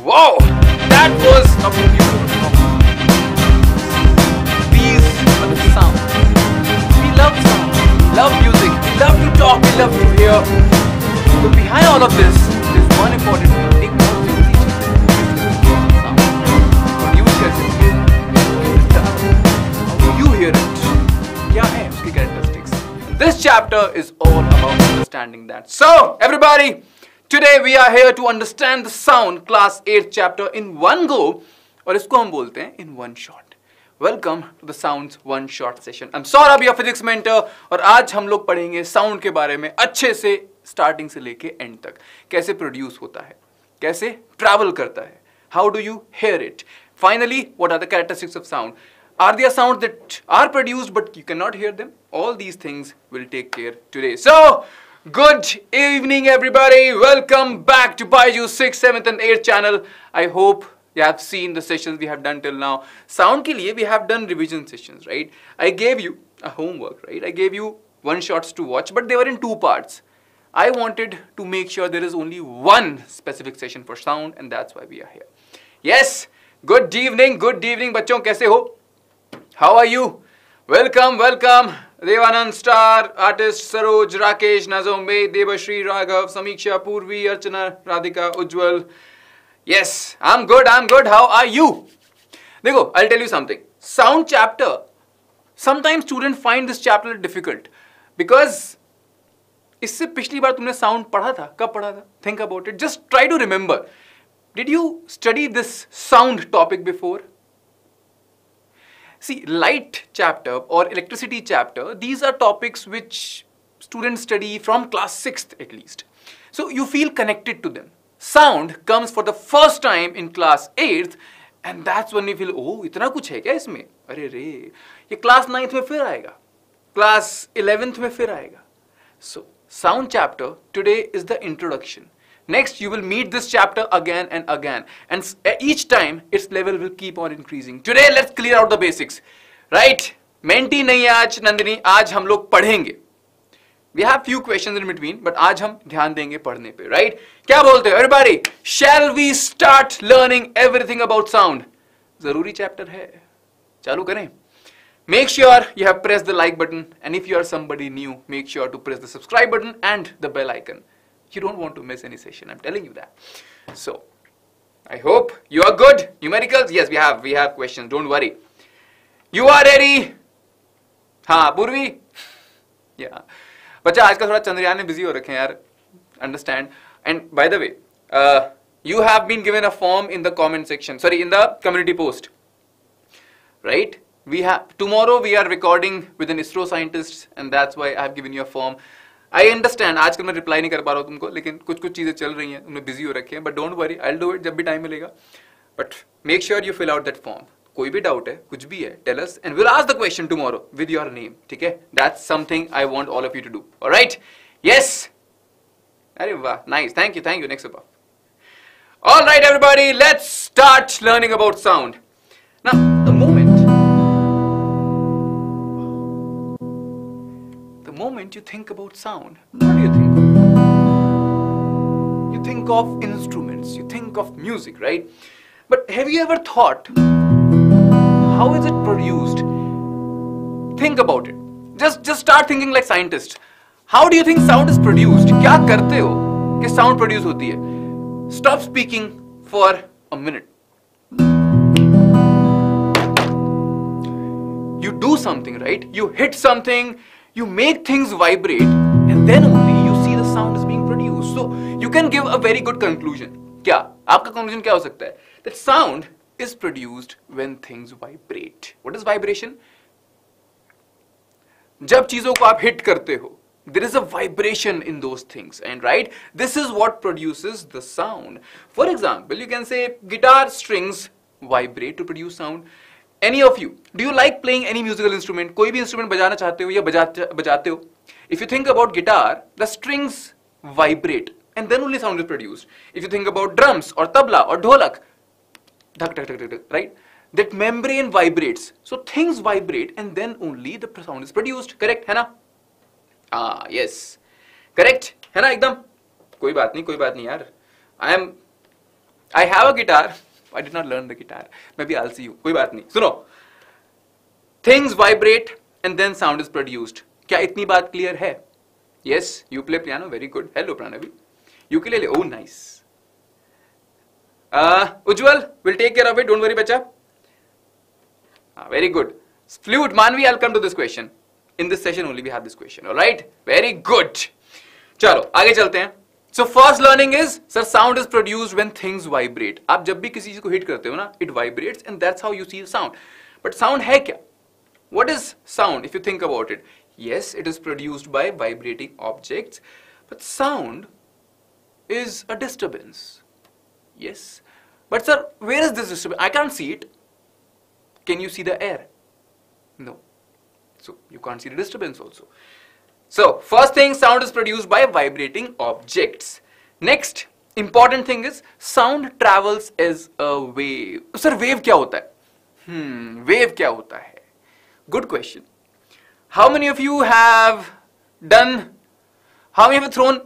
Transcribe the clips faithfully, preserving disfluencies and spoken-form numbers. Wow, that was a beautiful performance. These were the sounds. We love sound, love music, we love to talk, we love to hear. But behind all of this, there's one important thing. When you hear it, when you hear it, क्या है उसकी characteristics? This chapter is all about understanding that. So, everybody, today we are here to understand the sound, class eight chapter in one go, और इसको हम बोलते हैं in one shot. Welcome to the sounds one shot session. I'm Saurabh, your physics mentor, और आज हम लोग पढ़ेंगे sound के बारे में अच्छे से starting से लेके end तक. कैसे produce होता है, कैसे travel करता है, how do you hear it? Finally, what are the characteristics of sound? Are there sounds that are produced but you cannot hear them? All these things will take care today. So, good evening everybody, welcome back to BYJU'S sixth, seventh and eighth channel. I hope you have seen the sessions we have done till now. Sound ke liye we have done revision sessions, right? I gave you a homework, right? I gave you one shots to watch, but they were in two parts. I wanted to make sure there is only one specific session for sound, and that's why we are here. Yes, good evening, good evening bachon, kaise ho? How are you? Welcome, welcome. Devanand, Star, Artist, Saroj, Rakesh, Nazombe, Debashree, Raghav, Samiksha, Purvi, Archana, Radhika, Ujjwal. Yes, I'm good, I'm good. How are you? Dekho, I'll tell you something. Sound chapter, sometimes students find this chapter difficult because इससे पिछली बार तुमने sound पढ़ा था, कब पढ़ा था? Think about it. Just try to remember. Did you study this sound topic before? See, light chapter or electricity chapter, these are topics which students study from class sixth at least. So you feel connected to them. Sound comes for the first time in class eighth and that's when you feel, oh, itna kuch hai kya isme? Arey re, ye class ninth mein phir aayega. class eleventh mein phir aayega. So, sound chapter today is the introduction. Next, you will meet this chapter again and again. And each time, its level will keep on increasing. Today, let's clear out the basics. Right? Menti nahi aaj, Nandini. Aaj hum log padhenge. We have few questions in between, but aaj hum dhyan denge padhne pe. Right? Kya bolte ho? Everybody, shall we start learning everything about sound? Zaruri chapter hai. Chalu kare. Make sure you have pressed the like button. And if you are somebody new, make sure to press the subscribe button and the bell icon. You don't want to miss any session, I'm telling you that. So, I hope you are good. Numericals? Yes, we have, we have questions, don't worry. You are ready? Haan, Purvi? Yeah. Bacha, aaj kal thoda Chandrayaan mein busy ho rakhe yaar. Understand. And by the way, uh, you have been given a form in the comment section, sorry, in the community post. Right? We have, tomorrow we are recording with an ISRO scientist and that's why I have given you a form. I understand, आजकल मैं reply नहीं कर पा रहा हूँ तुमको, लेकिन कुछ कुछ चीजें चल रही हैं, तुमने busy हो रखे हैं, but don't worry, I'll do it जब भी time मिलेगा, but make sure you fill out that form. कोई भी doubt है, कुछ भी है, tell us and we'll ask the question tomorrow with your name, ठीक है? That's something I want all of you to do, all right? Yes. अरे वाह, nice, thank you, thank you, next above. All right, everybody, let's start learning about sound. Now, the moment. Moment you think about sound, what do you think of? You think of instruments, you think of music, right? But have you ever thought, how is it produced? Think about it. Just, just start thinking like scientists. How do you think sound is produced? Kya karte ho ke sound produce hoti hai? Stop speaking for a minute. You do something, right? You hit something. You make things vibrate and then only you see the sound is being produced. So you can give a very good conclusion. Kya? Aapka conclusion kya ho sakta hai? That sound is produced when things vibrate. What is vibration? Jab cheezon ko aap hit karte ho, there is a vibration in those things, and right? This is what produces the sound. For example, you can say guitar strings vibrate to produce sound. Any of you, do you like playing any musical instrument? कोई भी instrument बजाना चाहते हो या बजाते हो? If you think about guitar, the strings vibrate and then only sound is produced. If you think about drums or tabla or dholak, dhak, dhak, dhak, dhak, dhak, right? That membrane vibrates. So things vibrate and then only the sound is produced. Correct, है ना? Ah, yes. Correct, है ना एकदम? कोई बात नहीं, कोई बात नहीं यार. I am I have a guitar. I did not learn the guitar. Maybe I'll see you. कोई बात नहीं. सुनो. Things vibrate and then sound is produced. क्या इतनी बात clear है? Yes. You play piano. Very good. Hello, Pranavi. Ukulele. Oh, nice. Uh, Ujjwal, we'll take care of it. Don't worry, bacha. Ah, very good. Flute, Manvi, I'll come to this question. In this session only we have this question. All right. Very good. चलो आगे चलते हैं. So first learning is, sir, sound is produced when things vibrate. आप जब भी किसी चीज को hit करते हो ना, it vibrates and that's how you see sound. But sound है क्या? What is sound if you think about it? Yes, it is produced by vibrating objects. But sound is a disturbance. Yes. But sir, where is this disturbance? I can't see it. Can you see the air? No. So you can't see the disturbance also. So, first thing, sound is produced by vibrating objects. Next, important thing is, sound travels as a wave. Sir, wave क्या होता है? Hmm, wave क्या होता है? Good question. How many of you have done, how many have thrown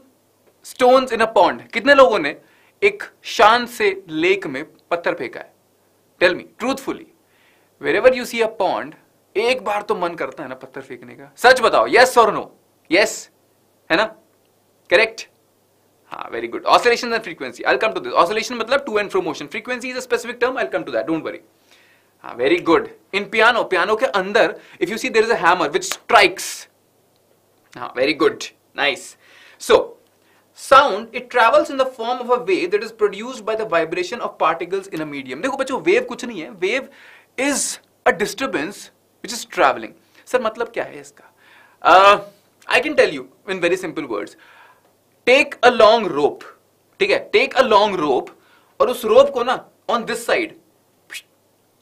stones in a pond? कितने लोगों ने एक शान से lake में पत्थर फेंका है? Tell me, truthfully. Wherever you see a pond, एक बार तो मन करता है ना पत्थर फेंकने का. सच बताओ, yes or no? Yes, है ना? Correct? Ah, very good. Oscillations and frequency. I'll come to this. Oscillation मतलब to and from motion. Frequency is a specific term. I'll come to that. Don't worry. Ah, very good. In piano, piano के अंदर, if you see there is a hammer which strikes. Ah, very good. Nice. So, sound, it travels in the form of a wave that is produced by the vibration of particles in a medium. देखो बच्चों, wave कुछ नहीं है. Wave is a disturbance which is traveling. Sir, मतलब क्या है इसका? Uh, I can tell you in very simple words. Take a long rope. ठीक है? Take a long rope और उस rope को ना on this side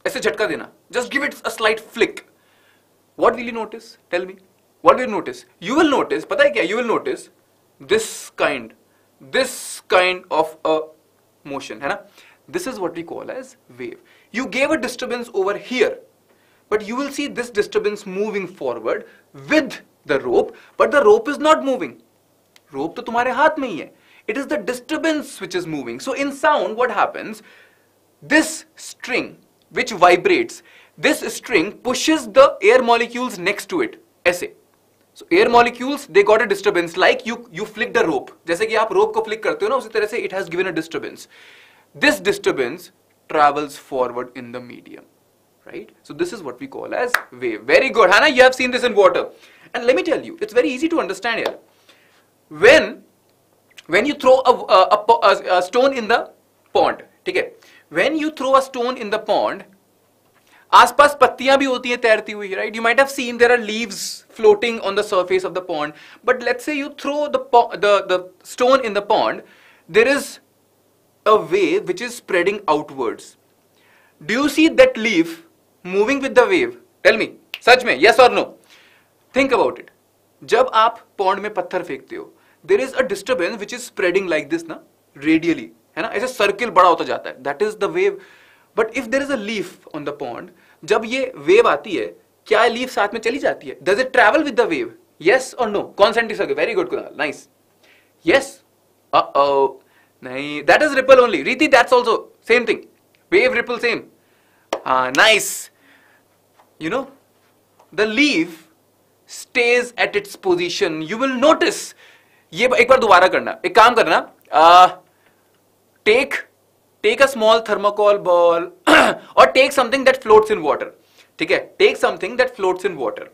ऐसे झटका देना. Just give it a slight flick. What will you notice? Tell me. What will you notice? You will notice. पता है क्या? You will notice this kind, this kind of a motion. है ना? This is what we call as wave. You gave a disturbance over here, but you will see this disturbance moving forward with the rope, but the rope is not moving. Rope to तुम्हारे हाथ में ही है. It is the disturbance which is moving. So in sound, what happens? This string which vibrates, this string pushes the air molecules next to it. ऐसे. So air molecules, they got a disturbance. Like you, you flick the rope. जैसे कि आप rope को flick करते हो ना, उसी तरह से it has given a disturbance. This disturbance travels forward in the medium. Right? So this is what we call as wave. Very good. Hannah, you have seen this in water. And let me tell you, it's very easy to understand here. When, when you throw a, a, a, a stone in the pond, okay? When you throw a stone in the pond, आसपास पत्तियां भी होती हैं तैरती हुई, right? You might have seen there are leaves floating on the surface of the pond. But let's say you throw the the the stone in the pond, there is a wave which is spreading outwards. Do you see that leaf moving with the wave? Tell me, सच में, yes or no? Think about it. जब आप pond में पत्थर फेंकते हो, there is a disturbance which is spreading like this ना, radially, है ना, ऐसे circle बड़ा होता जाता है. That is the wave. But if there is a leaf on the pond, जब ये wave आती है, क्या leaf साथ में चली जाती है? Does it travel with the wave? Yes or no? Consent is okay. Very good, Kunal. Nice. Yes. Uh oh. नहीं. That is ripple only. Riti, that's also same thing. Wave, ripple, same. Ah, nice. You know, the leaf stays at its position. You will notice. ये एक बार दोबारा करना. एक काम करना. Take, take a small thermocol ball or take something that floats in water. ठीक है? Take something that floats in water.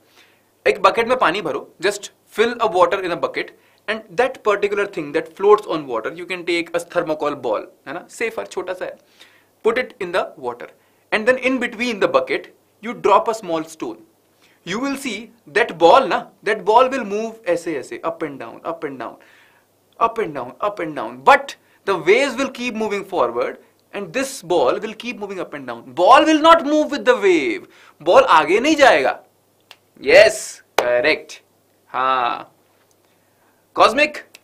एक bucket में पानी भरो. Just fill a water in a bucket. And that particular thing that floats on water, you can take a thermocol ball. है ना? Safer, छोटा सा है. Put it in the water and then in between the bucket you drop a small stone. You will see that ball na, that ball will move aise aise, up and down, up and down, up and down, up and down, but the waves will keep moving forward and this ball will keep moving up and down. Ball will not move with the wave. Ball aage nahi jayega. Yes, correct. Ha. Cosmic,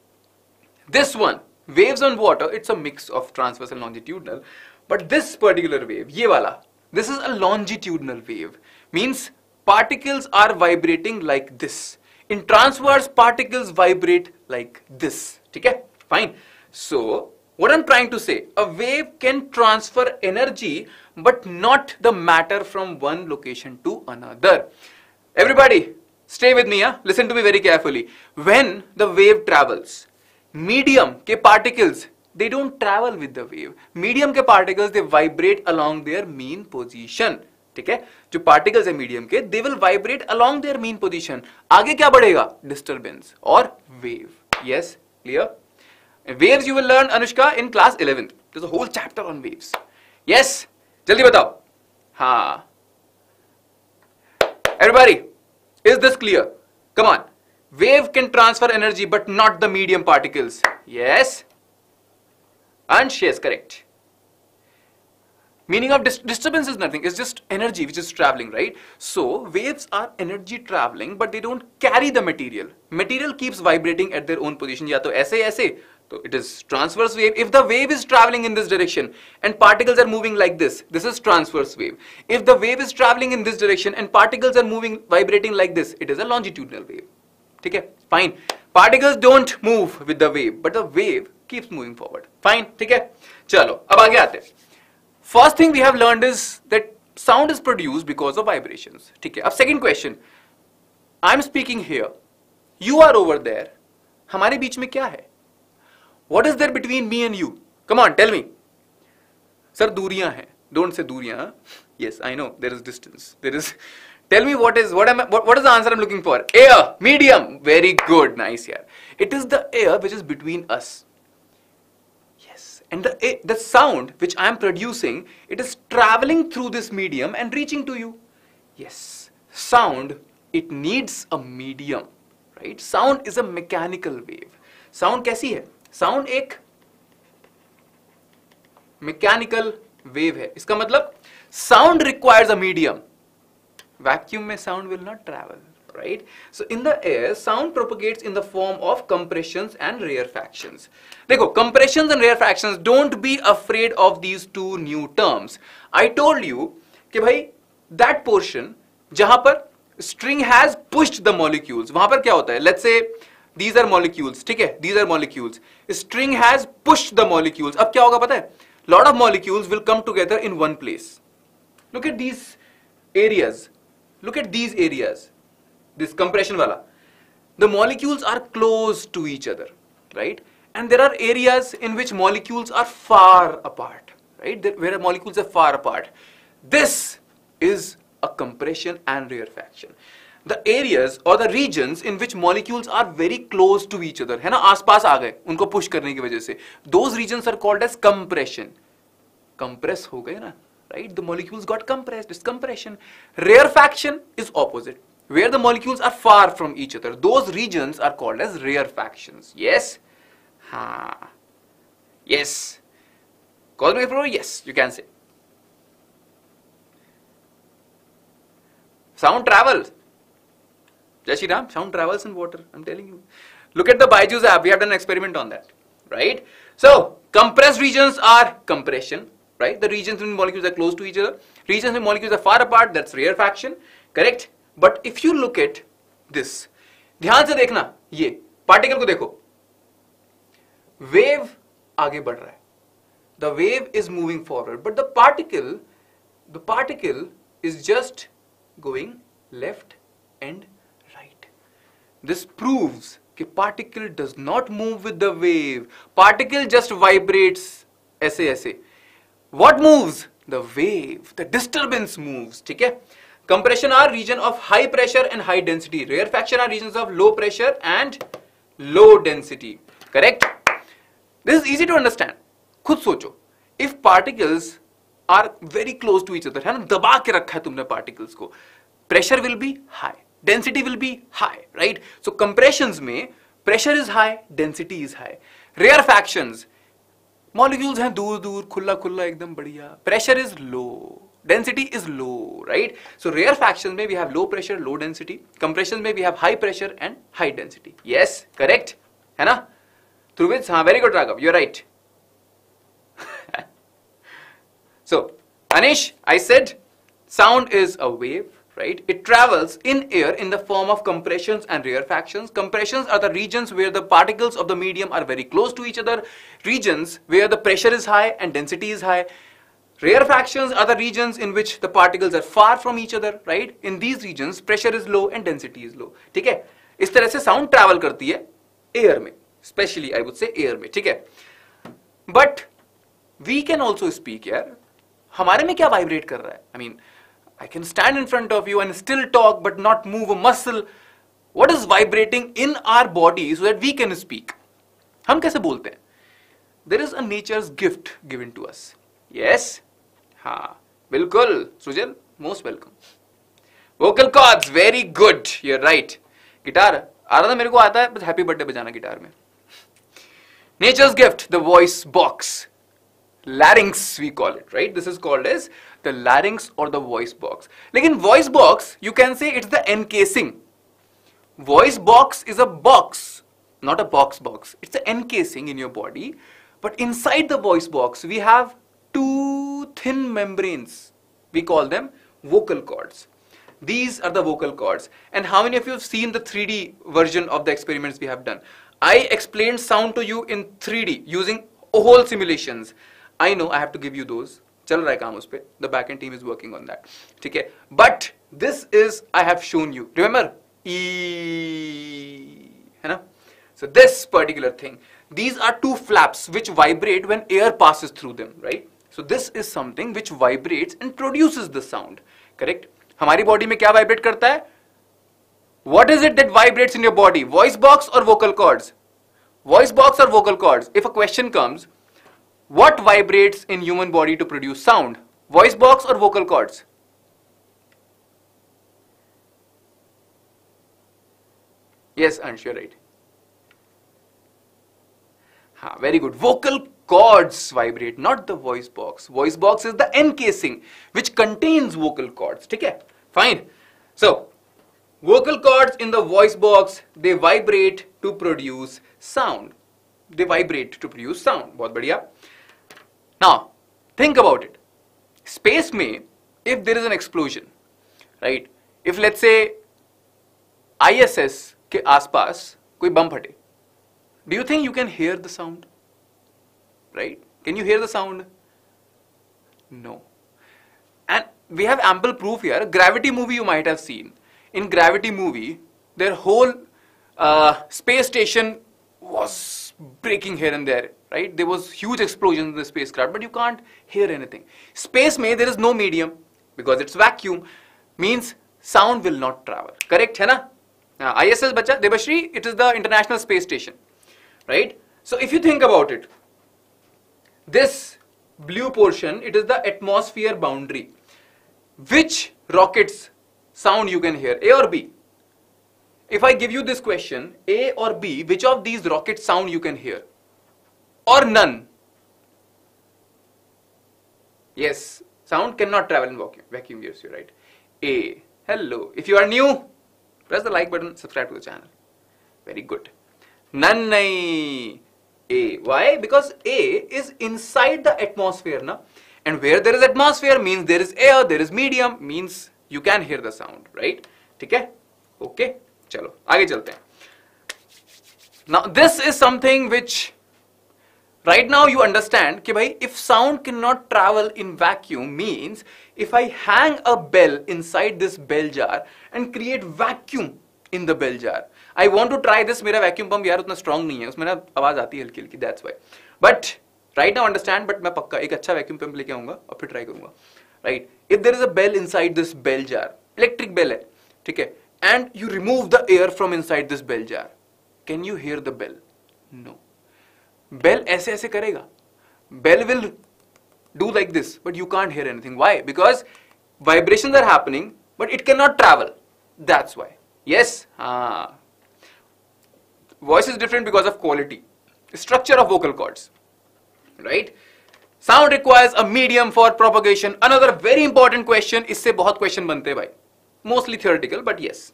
this one, waves on water, it's a mix of transverse and longitudinal. But this particular wave, ये वाला, this is a longitudinal wave. Means particles are vibrating like this. In transverse, particles vibrate like this. ठीक है? Fine. So What I'm trying to say, a wave can transfer energy but not the matter from one location to another. Everybody, stay with me, huh? Listen to me very carefully. When the wave travels, medium ke particles, they don't travel with the wave. Medium ke particles, they vibrate along their mean position. Okay? The particles of medium, ke, they will vibrate along their mean position. Aage kya badhega? Disturbance or wave. Yes, clear? Waves you will learn, Anushka, in class eleventh. There's a whole chapter on waves. Yes? Jaldi batao. Ha. Everybody, is this clear? Come on. Wave can transfer energy but not the medium particles. Yes? And she is correct. Meaning of dis disturbance is nothing. It's just energy which is traveling, right? So, waves are energy traveling but they don't carry the material. Material keeps vibrating at their own position. Ya to aise aise. So, it is transverse wave. If the wave is traveling in this direction and particles are moving like this, this is transverse wave. If the wave is traveling in this direction and particles are moving, vibrating like this, it is a longitudinal wave. Okay? Fine. Particles don't move with the wave, but the wave keeps moving forward. Fine. Okay? Chalo. Ab aage aate hain. First thing we have learned is that sound is produced because of vibrations. Okay. Ab second question. I am speaking here. You are over there. Hamare beech mein kya hai? What is there between me and you? Come on, tell me. Sir, duriyan hai. Don't say duriyan. Yes, I know. There is distance. There is. Tell me what is what am I, what, what is the answer I'm looking for? Air, medium. Very good, nice. Yeah. It is the air which is between us. And the, the sound which I am producing, it is traveling through this medium and reaching to you. Yes, sound, it needs a medium, right? Sound is a mechanical wave. Sound kaisi hai? Sound ek mechanical wave hai. Iska matlab, sound requires a medium. Vacuum mein sound will not travel, right? So in the air, sound propagates in the form of compressions and rarefactions. Dekho, compressions and rarefactions, don't be afraid of these two new terms. I told you ke bhai, that portion jahan par string has pushed the molecules, wahan par kya hota hai? Let's say these are molecules, theek hai? These are molecules. String has pushed the molecules. Ab kya hoga pata hai? Lot of molecules will come together in one place. Look at these areas. Look at these areas. This compression wala. The molecules are close to each other, right? And there are areas in which molecules are far apart, right? There, where molecules are far apart. This is a compression and rarefaction. The areas or the regions in which molecules are very close to each other, hai na, aas paas aa gaye, unko push karne ki wajah se. Those regions are called as compression. Compress ho gaye na, right? The molecules got compressed. It's compression. Rarefaction is opposite. Where the molecules are far from each other, those regions are called as rarefactions. Yes? Ha. Yes. Cosmic Explorer? Yes, you can say. Sound travels. Jashiram, sound travels in water. I'm telling you. Look at the BYJU'S app. We have done an experiment on that. Right? So, compressed regions are compression. Right? The regions when molecules are close to each other. Regions when molecules are far apart, that's rarefaction. Correct? But if you look at this, ध्यान से देखना, ये particle को देखो, wave आगे बढ़ रहा है, the wave is moving forward, but the particle, the particle is just going left and right. This proves कि particle does not move with the wave. Particle just vibrates ऐसे ऐसे. What moves? The wave. The disturbance moves. ठीक है? Compression are region of high pressure and high density. Rarefaction are regions of low pressure and low density. Correct? This is easy to understand. Khud socho. If particles are very close to each other, hai na, daba ke rakha hai tumne particles ko. Pressure will be high. Density will be high. Right? So compressions mein, pressure is high, density is high. Rarefactions, molecules hain dur dur, khulla khulla, ekdam badhiya. Pressure is low. Density is low, right? So rarefactions may we have low pressure, low density. Compressions may we have high pressure and high density. Yes, correct. Hai na? Through which, ha, very good, Raghav. You're right. So, Anish, I said sound is a wave. right? It travels in air in the form of compressions and rarefactions. Compressions are the regions where the particles of the medium are very close to each other, regions where the pressure is high and density is high. Rarefactions are the regions in which the particles are far from each other, right? In these regions, pressure is low and density is low. ठीक है? इस तरह से sound travel करती है air में, especially I would say air में, ठीक है? But we can also speak यार. हमारे में क्या vibrate कर रहा है? I mean, I can stand in front of you and still talk but not move a muscle. What is vibrating in our body so that we can speak? हम कैसे बोलते हैं? There is a nature's gift given to us. Yes? Ha. Bilkul. Sujal, most welcome. Vocal cords, very good. You're right. Guitar. Aradhana मेरे को आता है बस happy birthday बजाना guitar में. Nature's gift, the voice box. Larynx we call it, right? This is called as the larynx or the voice box. Like in voice box, you can say it's the encasing. Voice box is a box, not a box box. It's the encasing in your body. But inside the voice box, we have two thin membranes. We call them vocal cords. These are the vocal cords. And how many of you have seen the three D version of the experiments we have done? I explained sound to you in three D using whole simulations. I know I have to give you those. चल रहा है काम उस पे. The backend team is working on that. ठीक है. But this is I have shown you. Remember? E, है ना? So this particular thing. These are two flaps which vibrate when air passes through them, right? So this is something which vibrates and produces the sound. Correct? हमारी body में क्या vibrate करता है? What is it that vibrates in your body? Voice box or vocal cords? Voice box or vocal cords? If a question comes, what vibrates in human body to produce sound? Voice box or vocal cords? Yes, Anish, you're right. Ha, very good. Vocal cords vibrate, not the voice box. Voice box is the encasing which contains vocal cords. Okay? Fine. So, vocal cords in the voice box, they vibrate to produce sound. They vibrate to produce sound. Bahut badhiya. Now, think about it. Space mein, if there is an explosion, right? If let's say I S S ke aaspaas koi bum phate, do you think you can hear the sound? Right? Can you hear the sound? No. And we have ample proof here. Gravity movie you might have seen. In Gravity movie, their whole uh, space station was breaking here and there, right? There was huge explosions in the spacecraft, but you can't hear anything. Space mein, there is no medium because it's vacuum, means sound will not travel. Correct, hai na? Now, I S S bacha, Debashree, it is the International Space Station, right? So if you think about it, this blue portion, it is the atmosphere boundary. Which rockets sound you can hear? A or B? If I give you this question, A or B, which of these rocket sound you can hear? Or none? Yes, sound cannot travel in vacuum. Vacuum, yes, you're right. A. Hello. If you are new, press the like button, subscribe to the channel. Very good. None, nahi. A. Why? Because A is inside the atmosphere, na? And where there is atmosphere means there is air, there is medium, means you can hear the sound, right? Okay? Okay. चलो आगे चलते हैं. Now this is something which right now you understand कि भाई if sound cannot travel in vacuum means if I hang a bell inside this bell jar and create vacuum in the bell jar. I want to try this. मेरा vacuum pump यार उतना strong नहीं है, उसमें ना आवाज आती है हल्की-हल्की, that's why. But right now understand, but मैं पक्का एक अच्छा vacuum pump लेके आऊंगा और फिर try करूंगा, right? If there is a bell inside this bell jar, electric bell है, ठीक है? And you remove the air from inside this bell jar. Can you hear the bell? No. Bell ऐसे ऐसे करेगा. Bell will do like this, but you can't hear anything. Why? Because vibrations are happening, but it cannot travel. That's why. Yes? Ah. Voice is different because of quality. Structure of vocal cords. Right? Sound requires a medium for propagation. Another very important question. इससे बहुत question बनते हैं भाई. Mostly theoretical, but yes,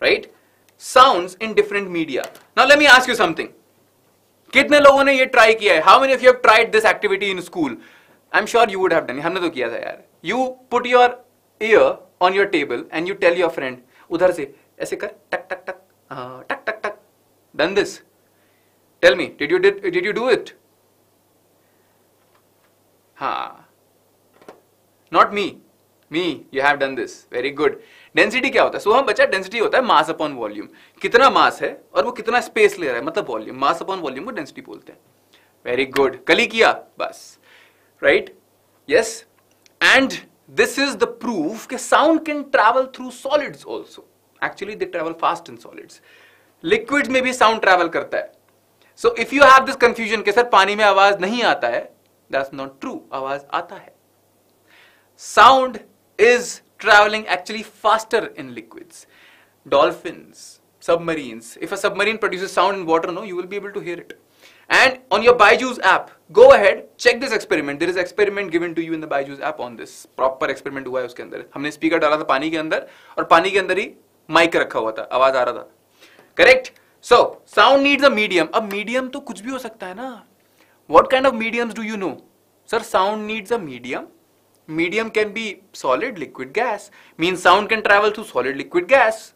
right? Sounds in different media. Now let me ask you something. कितने लोगों ने ये try किया है? How many of you have tried this activity in school? I'm sure you would have done. हमने तो किया था यार. You put your ear on your table and you tell your friend, udhar se, aise kar, tak, tak, tak, uh, tak, tak, tak, done this. Tell me, did you, did, did you do it? Ha. Not me. Me, you have done this. Very good. Density क्या होता है? So हम बच्चा density होता है mass upon volume. कितना mass है और वो कितना space ले रहा है, मतलब volume. Mass upon volume को density बोलते हैं. Very good. कल ही किया, बस. Right? Yes. And this is the proof कि sound can travel through solids also. Actually, they travel fast in solids. Liquids में भी sound travel करता है. So if you have this confusion कि सर पानी में आवाज नहीं आता है, that's not true. आवाज आता है. Sound is traveling actually faster in liquids. Dolphins, submarines. If a submarine produces sound in water, no, you will be able to hear it. And on your BYJU'S app, go ahead, check this experiment. There is an experiment given to you in the BYJU'S app on this. Proper experiment हुआ है उसके अंदर. हमने speaker डाला था पानी के अंदर और पानी के अंदर ही mic रखा हुआ था. आवाज आ रहा था. Correct? So, sound needs a medium. अब medium तो कुछ भी हो सकता है ना. What kind of mediums do you know? Sir, sound needs a medium. Medium can be solid, liquid, gas. Means sound can travel through solid, liquid, gas.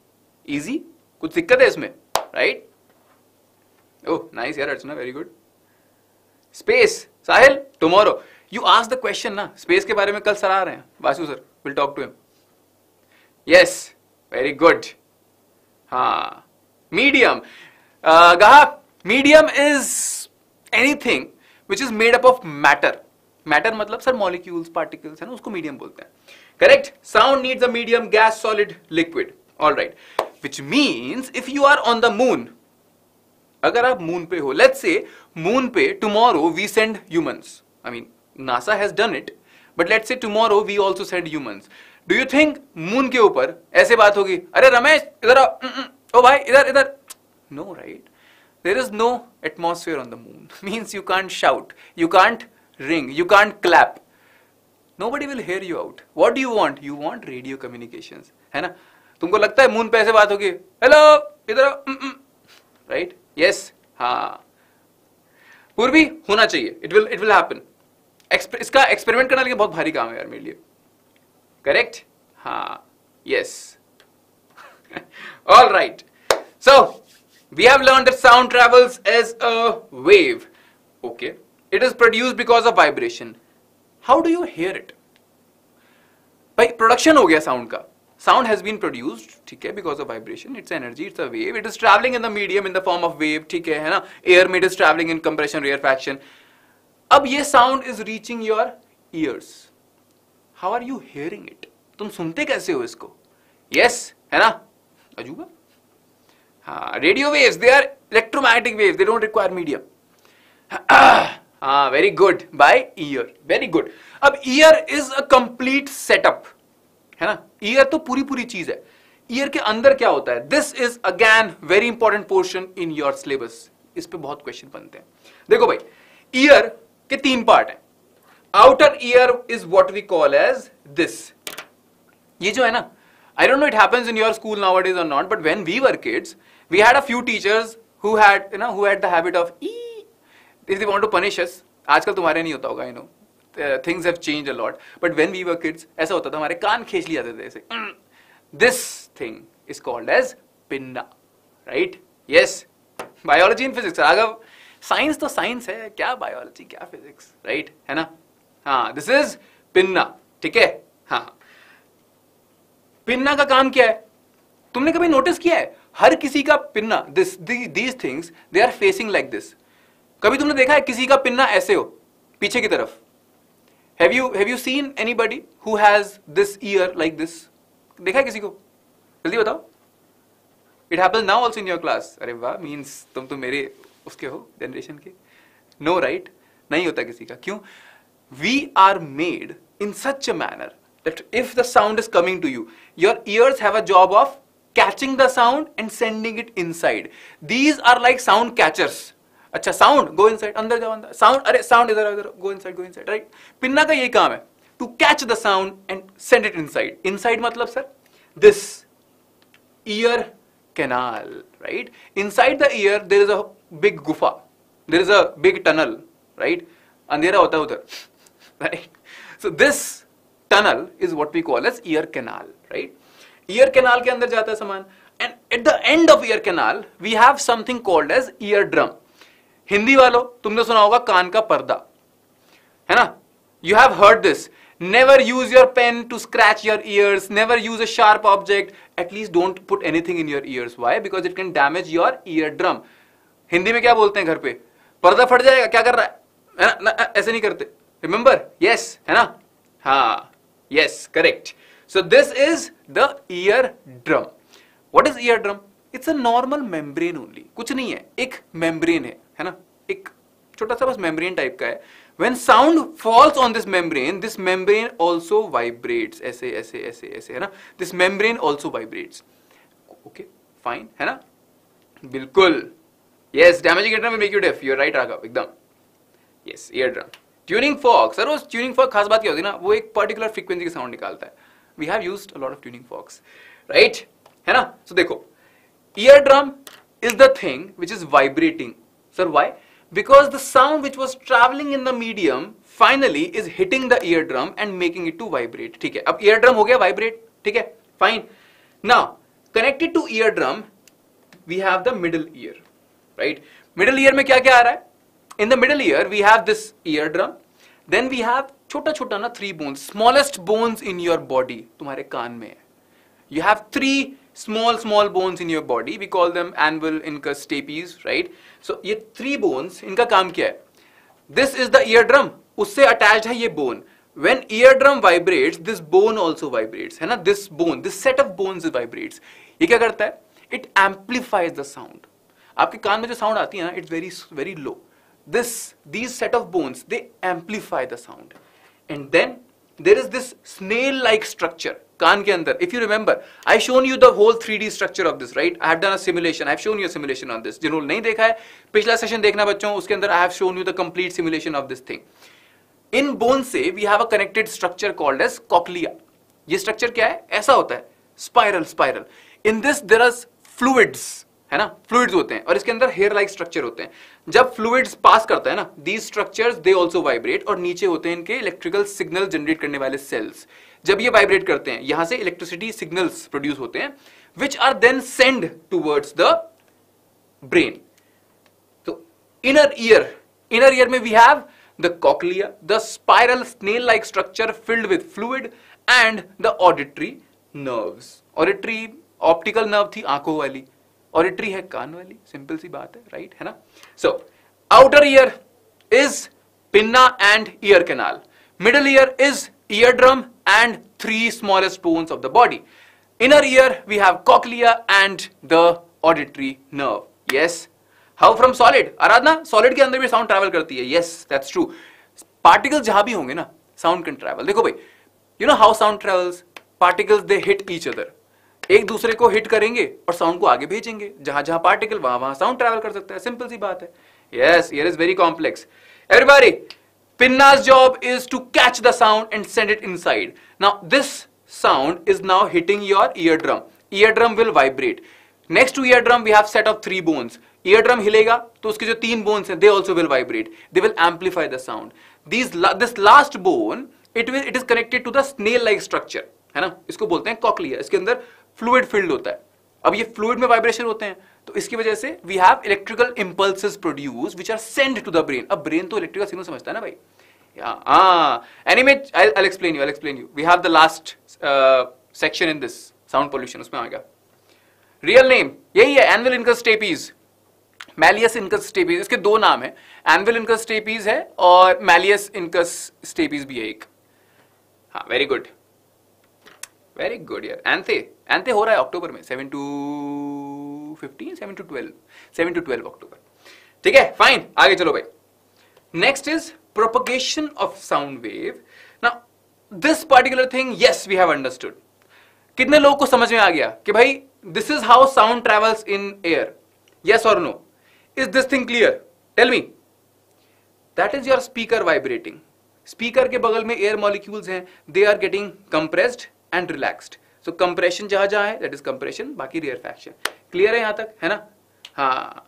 Easy. कुछ दिक्कत है इसमें, right? Oh, nice, yeah, Archana, very good. Space, Sahil, tomorrow. You asked the question, na? Space के बारे में कल sir आ रहे हैं. Vasu sir, we'll talk to him. Yes, very good. हाँ, medium. Uh, Gaha, medium is anything which is made up of matter. Matter मतलब sir molecules particles है ना उसको मीडियम बोलते हैं correct sound needs a medium gas solid liquid alright which means if you are on the moon अगर आप moon पे हो लेट्स से मून पे tomorrow we send humans I mean NASA has done it but let's say tomorrow we also send humans do you think moon के ऊपर ऐसे बात होगी अरे रमेश इधर आओ ओ भाई इधर इधर no right there is no atmosphere on the moon means you can't shout you can't ring, you can't clap. Nobody will hear you out. What do you want? You want radio communications. है ना? तुमको लगता है moon पे ऐसे बात होगी? Hello, इधर आओ. Right? Yes. हाँ. पूर्वी होना चाहिए. It will, it will happen. Exper इसका experiment करना लेकिन बहुत भारी काम है यार मेरे लिए. Correct? हाँ. Yes. All right. So we have learned that sound travels as a wave. Okay. It is produced because of vibration. How do you hear it? By production हो गया sound का. Sound has been produced, ठीक है, because of vibration. It's energy, it's a wave. It is traveling in the medium in the form of wave, ठीक है, है ना? Air में it is traveling in compression, rarefaction. अब ये sound is reaching your ears. How are you hearing it? तुम सुनते कैसे हो इसको? Yes, है ना? अजूबा? हाँ, radio waves. They are electromagnetic waves. They don't require medium. Ah, very good. By ear. Very good. अब ear is a complete setup. है ना? Ear तो पूरी पूरी चीज है. Ear के अंदर क्या होता है? This is again very important portion in your syllabus. इस पे बहुत question बनते हैं. देखो भाई, ear के तीन part हैं. Outer ear is what we call as this. ये जो है ना, I don't know it happens in your school nowadays or not, but when we were kids, we had a few teachers who had, you know, who had the habit of e. If they want to punish us, आजकल तुम्हारे नहीं होता होगा, you know, uh, things have changed a lot. But when we were kids, ऐसा होता था, हमारे कान खींच लिए जाते थे ऐसे. This thing is called as pinna, right? Yes. Biology and physics. Raghav, science तो science है, क्या biology, क्या physics, right? है ना? हाँ, this is pinna, ठीक है? हाँ. Pinna का काम क्या है? तुमने कभी notice किया है? हर किसी का pinna, this, these, these things, they are facing like this. कभी तुमने देखा है किसी का पिन्ना ऐसे हो पीछे की तरफ? Have you have you seen anybody who has this ear like this? देखा है किसी को? जल्दी बताओ. It happens now also in your class. अरे वाह, means तुम तो मेरे उसके हो generation के. No right? नहीं होता किसी का. क्यों? We are made in such a manner that if the sound is coming to you, your ears have a job of catching the sound and sending it inside. These are like sound catchers. अच्छा sound go inside अंदर जाओ अंदर sound अरे sound इधर इधर go inside go inside right pinna का यही काम है to catch the sound and send it inside inside मतलब sir this ear canal right inside the ear there is a big गुफा there is a big tunnel right अंधेरा होता है उधर right so this tunnel is what we call as ear canal, right? Ear canal ke andar jata hai saman, and at the end of ear canal we have something called as eardrum. Hindi walo, tumne suna hoga kaan ka parda, hai na? You have heard this. Never use your pen to scratch your ears. Never use a sharp object. At least don't put anything in your ears. Why? Because it can damage your eardrum. Hindi mein kya bolte hain ghar pe? Parda phat jayega. Kya kar raha hai? Na, aise nahi karte. Remember? Yes, hai na? Ha. Yes, correct. So this is the eardrum. What is eardrum? It's a normal membrane only. Kuch nahi hai. Ek membrane hai, hai na? Ek chota sa bas membrane type ka hai. When sound falls on this membrane, this membrane also vibrates. ऐसे ऐसे ऐसे ऐसे है ना? This membrane also vibrates. Okay, fine, है ना? बिल्कुल. Yes, damaging eardrum will make you deaf. You're right, Raghav. एकदम. Yes, eardrum. Tuning fork. Saroj, tuning fork खास बात क्या होती है ना? वो एक particular frequency के sound निकालता है. We have used a lot of tuning forks, right? है ना? So देखो, eardrum is the thing which is vibrating. Sir, why? Because the sound which was traveling in the medium finally is hitting the eardrum and making it to vibrate. ठीक है, अब eardrum हो गया vibrate. ठीक है, fine. Now connected to eardrum we have the middle ear, right? Middle ear में क्या क्या आ रहा है? In the middle ear we have this eardrum. Then we have छोटा छोटा ना three bones, smallest bones in your body. तुम्हारे कान में है. You have three small small bones in your body. We call them anvil, incus, stapes, right? So ये three bones, इनका काम क्या है? This is the eardrum. उससे attached है ये bone. When eardrum vibrates, this bone also vibrates, है ना? This bone, this set of bones vibrates. ये क्या करता है? It amplifies the sound. आपके कान में जो sound आती है ना, it's very very low. This these set of bones, they amplify the sound. And then there is this snail-like structure कान के अंदर. If you remember, I shown you the whole three D structure of this, right? I have done a simulation. I have shown you a simulation on this. जिन्होंने नहीं देखा है, पिछला session देखना बच्चों. उसके अंदर I have shown you the complete simulation of this thing. In bone से we have a connected structure called as cochlea. ये structure क्या है? ऐसा होता है. Spiral, spiral. In this there are fluids, है ना? Fluids होते हैं. और इसके अंदर hair-like structure होते हैं. जब fluids pass करता है ना, these structures they also vibrate. और नीचे होते हैं इनके electrical signal generate करने वाले cells. जब ये वाइब्रेट करते हैं, यहां से इलेक्ट्रिसिटी सिग्नल्स प्रोड्यूस होते हैं, which are then sent towards the brain. तो inner ear, inner ear में we have the cochlea, the spiral snail-like structure filled with fluid, and the auditory nerves. Auditory optical nerve थी आंखों वाली, auditory है कान वाली. Simple सी बात है, right, है ना? So outer ear is pinna and ear canal. Middle ear is eardrum and three smallest bones of the body. Inner ear we have cochlea and the auditory nerve. Yes. How from solid? Aradhana, solid के अंदर भी sound travel करती है. Yes, that's true. Particles जहाँ भी होंगे ना, sound can travel. देखो भाई, you know how sound travels? Particles they hit each other. एक दूसरे को hit करेंगे और sound को आगे भेजेंगे. जहाँ जहाँ particle वहाँ वहाँ sound travel कर सकता है. Simple सी बात है. Yes, ear is very complex. Everybody. Pinna's job is to catch the sound and send it inside. Now this sound is now hitting your eardrum. Eardrum will vibrate. Next to eardrum we have set of three bones. Eardrum हिलेगा तो उसके जो तीन bones हैं, they also will vibrate. They will amplify the sound. These this last bone it will it is connected to the snail-like structure, है ना? इसको बोलते हैं cochlea. इसके अंदर fluid filled होता है. अब ये fluid में vibration होते हैं. तो इसकी वजह से we have electrical impulses produced which are sent to the brain. अब brain तो electrical signal समझता है ना भाई. Yeah, ah, animate. I'll, I'll explain you. I'll explain you. We have the last uh, section in this sound pollution. उसमें आएगा. Real name यही है. Anvil incus stapes, Malleus incus stapes. इसके दो नाम हैं. Anvil incus stapes है और Malleus incus stapes भी है एक. हाँ, very good, very good यार. Anthe, Anthe हो रहा है अक्टूबर में. seven to fifteen, seven to twelve, seven to twelve अक्टूबर. ठीक है, fine. आगे चलो भाई. Next is propagation of sound wave. Now this particular thing, yes, we have understood. कितने लोगों को समझ में आ गया कि भाई this is how sound travels in air? Yes or no? Is this thing clear? Tell me. That is your speaker vibrating. Speaker के बगल में air molecules हैं. They are getting compressed and relaxed. So compression जहाँ जहाँ है, that is compression, बाकी rarefaction. Clear है यहाँ तक, है ना? हाँ.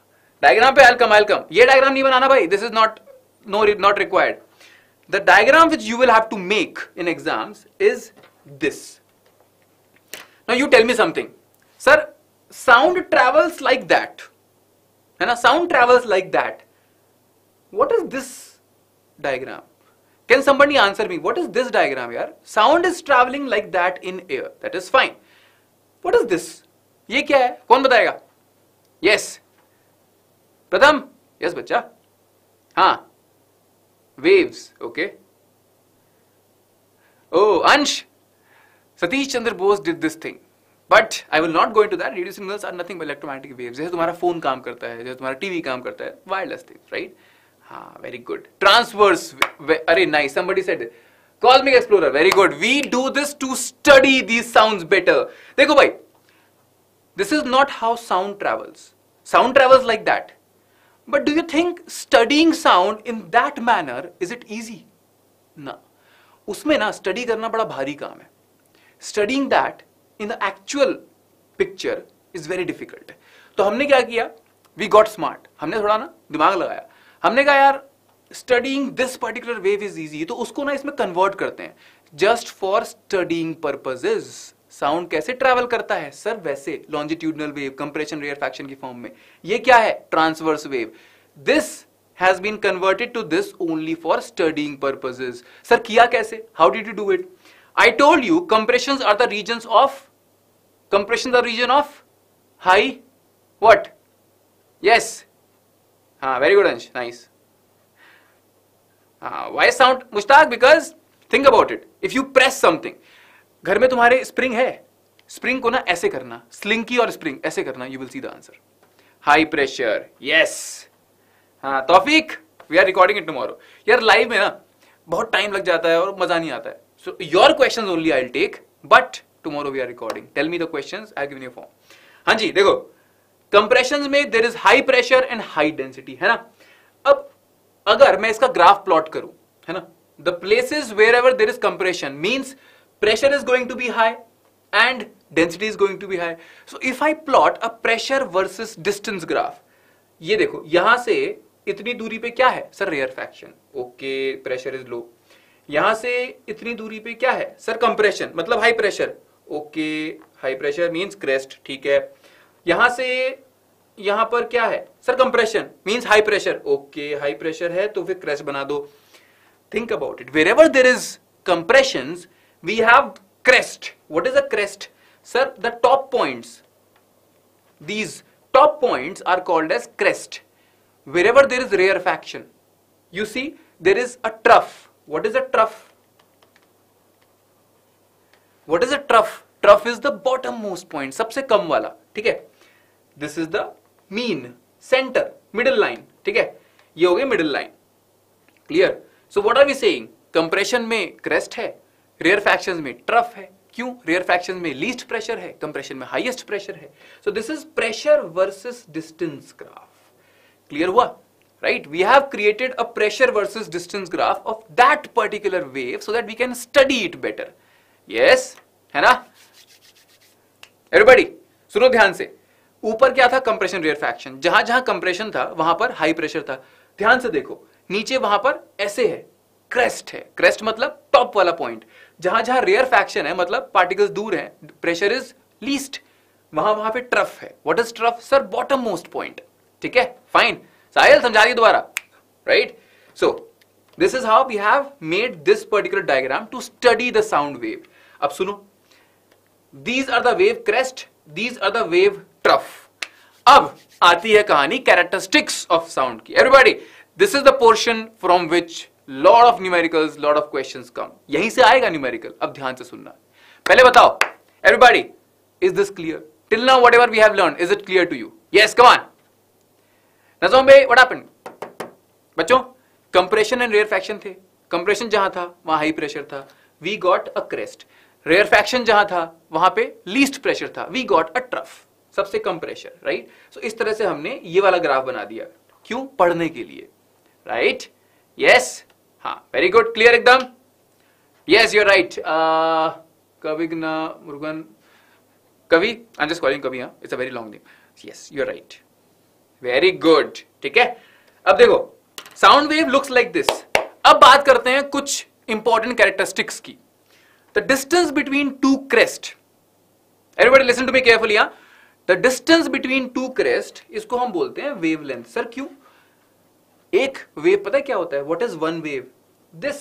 Diagram पे I'll come, I'll come. ये diagram नहीं बनाना भाई. This is not No, not required. the diagram which you will have to make in exams is this. Now you tell me something, sir, sound travels like that, and a sound travels like that. What is this diagram? Can somebody answer me? What is this diagram here? Sound is traveling like that in air. That is fine. What is this? ये क्या है? कौन बताएगा? Yes. प्रथम. Yes बच्चा. हाँ. Waves. Okay. Oh, Ansh. Satish Chandra Bose did this thing. But I will not go into that. Radio signals are nothing but electromagnetic waves. जैसे तुम्हारा phone काम करता है, जैसे तुम्हारा T V काम करता है, wireless things, right? Ah, very good. Transverse. Arey, nice. Somebody said it. Cosmic Explorer. Very good. We do this to study these sounds better. Dekho bhai, this is not how sound travels. Sound travels like that. But do you think studying sound in that manner, is it easy? No. Usme na study karna bada bhari kaam hai. Studying that in the actual picture is very difficult. So हमने क्या किया? We got smart. हमने थोड़ा ना दिमाग लगाया. हमने कहा यार studying this particular wave is easy, तो उसको ना इसमें कन्वर्ट करते हैं just for studying purposes. Sound कैसे ट्रैवल करता है सर? वैसे लॉन्जिट्यूडनल वेव कंप्रेशन रेयरफैक्शन की फॉर्म में. ये क्या है? Transverse wave. This has been converted to this only for studying purposes. Sir किया कैसे? How did you do it? I told you compressions are the regions of compressions are region of high what? Yes. Ah, very good, Ansh. Nice. Ah, why sound, Mushtaq? Because think about it. If you press something, घर में तुम्हारे spring है. Spring को ना ऐसे करना, slinky और spring ऐसे करना. You will see the answer. High pressure. Yes. हाँ, Taufik, we are recording it tomorrow. यार live में ना बहुत time लग जाता है और मजा नहीं आता है. So your questions only I'll take, but tomorrow we are recording. Tell me the questions. I'll give you a form. हाँ जी, देखो. कंप्रेशंस में there is high pressure and high density, है ना. अब अगर मैं इसका ग्राफ प्लॉट करूं, है ना, the places wherever there is compression means pressure is going to be high and density is going to be high. So if I plot a pressure versus distance graph, ये देखो यहां से इतनी दूरी पे क्या है sir? Rarefaction. Okay, pressure is low. यहां से इतनी दूरी पे क्या है सर? कंप्रेशन, मतलब high pressure. Okay, high pressure means crest, ठीक है. यहां से यहां पर क्या है sir? Compression means high pressure. Okay, high pressure है तो फिर क्रेस्ट बना दो. Think about it. Wherever there is compressions we have crest. What is a crest sir? The top points, these top points are called as crest. Wherever there is rarefaction you see there is a trough. What is a trough? What is a trough? Trough is the bottom most point, सबसे कम वाला, ठीक है. This is the mean, centre, middle line, ठीक है. ये हो गई middle line. Clear? So what are we saying? Compression में क्रेस्ट है, रेयरफैक्शन में ट्रफ है. क्यों? रेयरफैक्शन में लीस्ट प्रेशर है, कंप्रेशन में हाईएस्ट प्रेशर है. So this is pressure versus distance graph. Clear हुआ? Right. We have created a pressure versus distance graph of that particular wave so that we can study it better. Yes, है ना. Everybody सुनो ध्यान से. ऊपर क्या था? Compression rarefaction. जहां जहां कंप्रेशन था वहां पर हाई प्रेशर था. ध्यान से देखो नीचे, वहां पर ऐसे है, क्रेस्ट है. क्रेस्ट मतलब टॉप वाला पॉइंट. जहां जहां रेयरफैक्शन है मतलब पार्टिकल्स दूर हैं, प्रेशर इज लीस्ट, वहां वहां पे ट्रफ है. What is trough sir? Bottom most point, ठीक है. फाइन, साहिल समझा दी दोबारा, right. So this is how we have made this particular diagram to study the sound wave. अब सुनो, These are the wave crest, these are the wave trough. अब आती है कहानी characteristics of sound की. Everybody, this is the portion from which lot of numericals, lot of questions come. यहीं से आएगा numerical. अब ध्यान से सुनना. पहले बताओ, everybody, is this clear? Till now, whatever we have learned, is it clear to you? Yes, come on. Nazombe, what happened? बच्चों, compression and rarefaction थे. Compression जहाँ था, वहाँ high pressure था. We got a crest. Rarefaction जहां था वहां पे लीस्ट प्रेशर था. वी गॉट अ ट्रफ, सबसे कम प्रेशर, राइट. सो इस तरह से हमने ये वाला ग्राफ बना दिया. क्यों? पढ़ने के लिए, राइट. यस, हाँ, वेरी गुड, क्लियर एकदम. Yes, you are right. Kavigna Murugan, Kavi, I am just calling Kavi, हाँ, it's a very long name. Yes, you are right, very good, ठीक है. अब देखो, sound wave looks like this. अब बात करते हैं कुछ इंपॉर्टेंट कैरेक्टरिस्टिक्स की. The distance between two crest, everybody listen to me carefully. हां, the distance between two crest, इसको हम बोलते हैं वेवलेंथ. सर क्यों? एक वेव पता है क्या होता है? What is one wave? This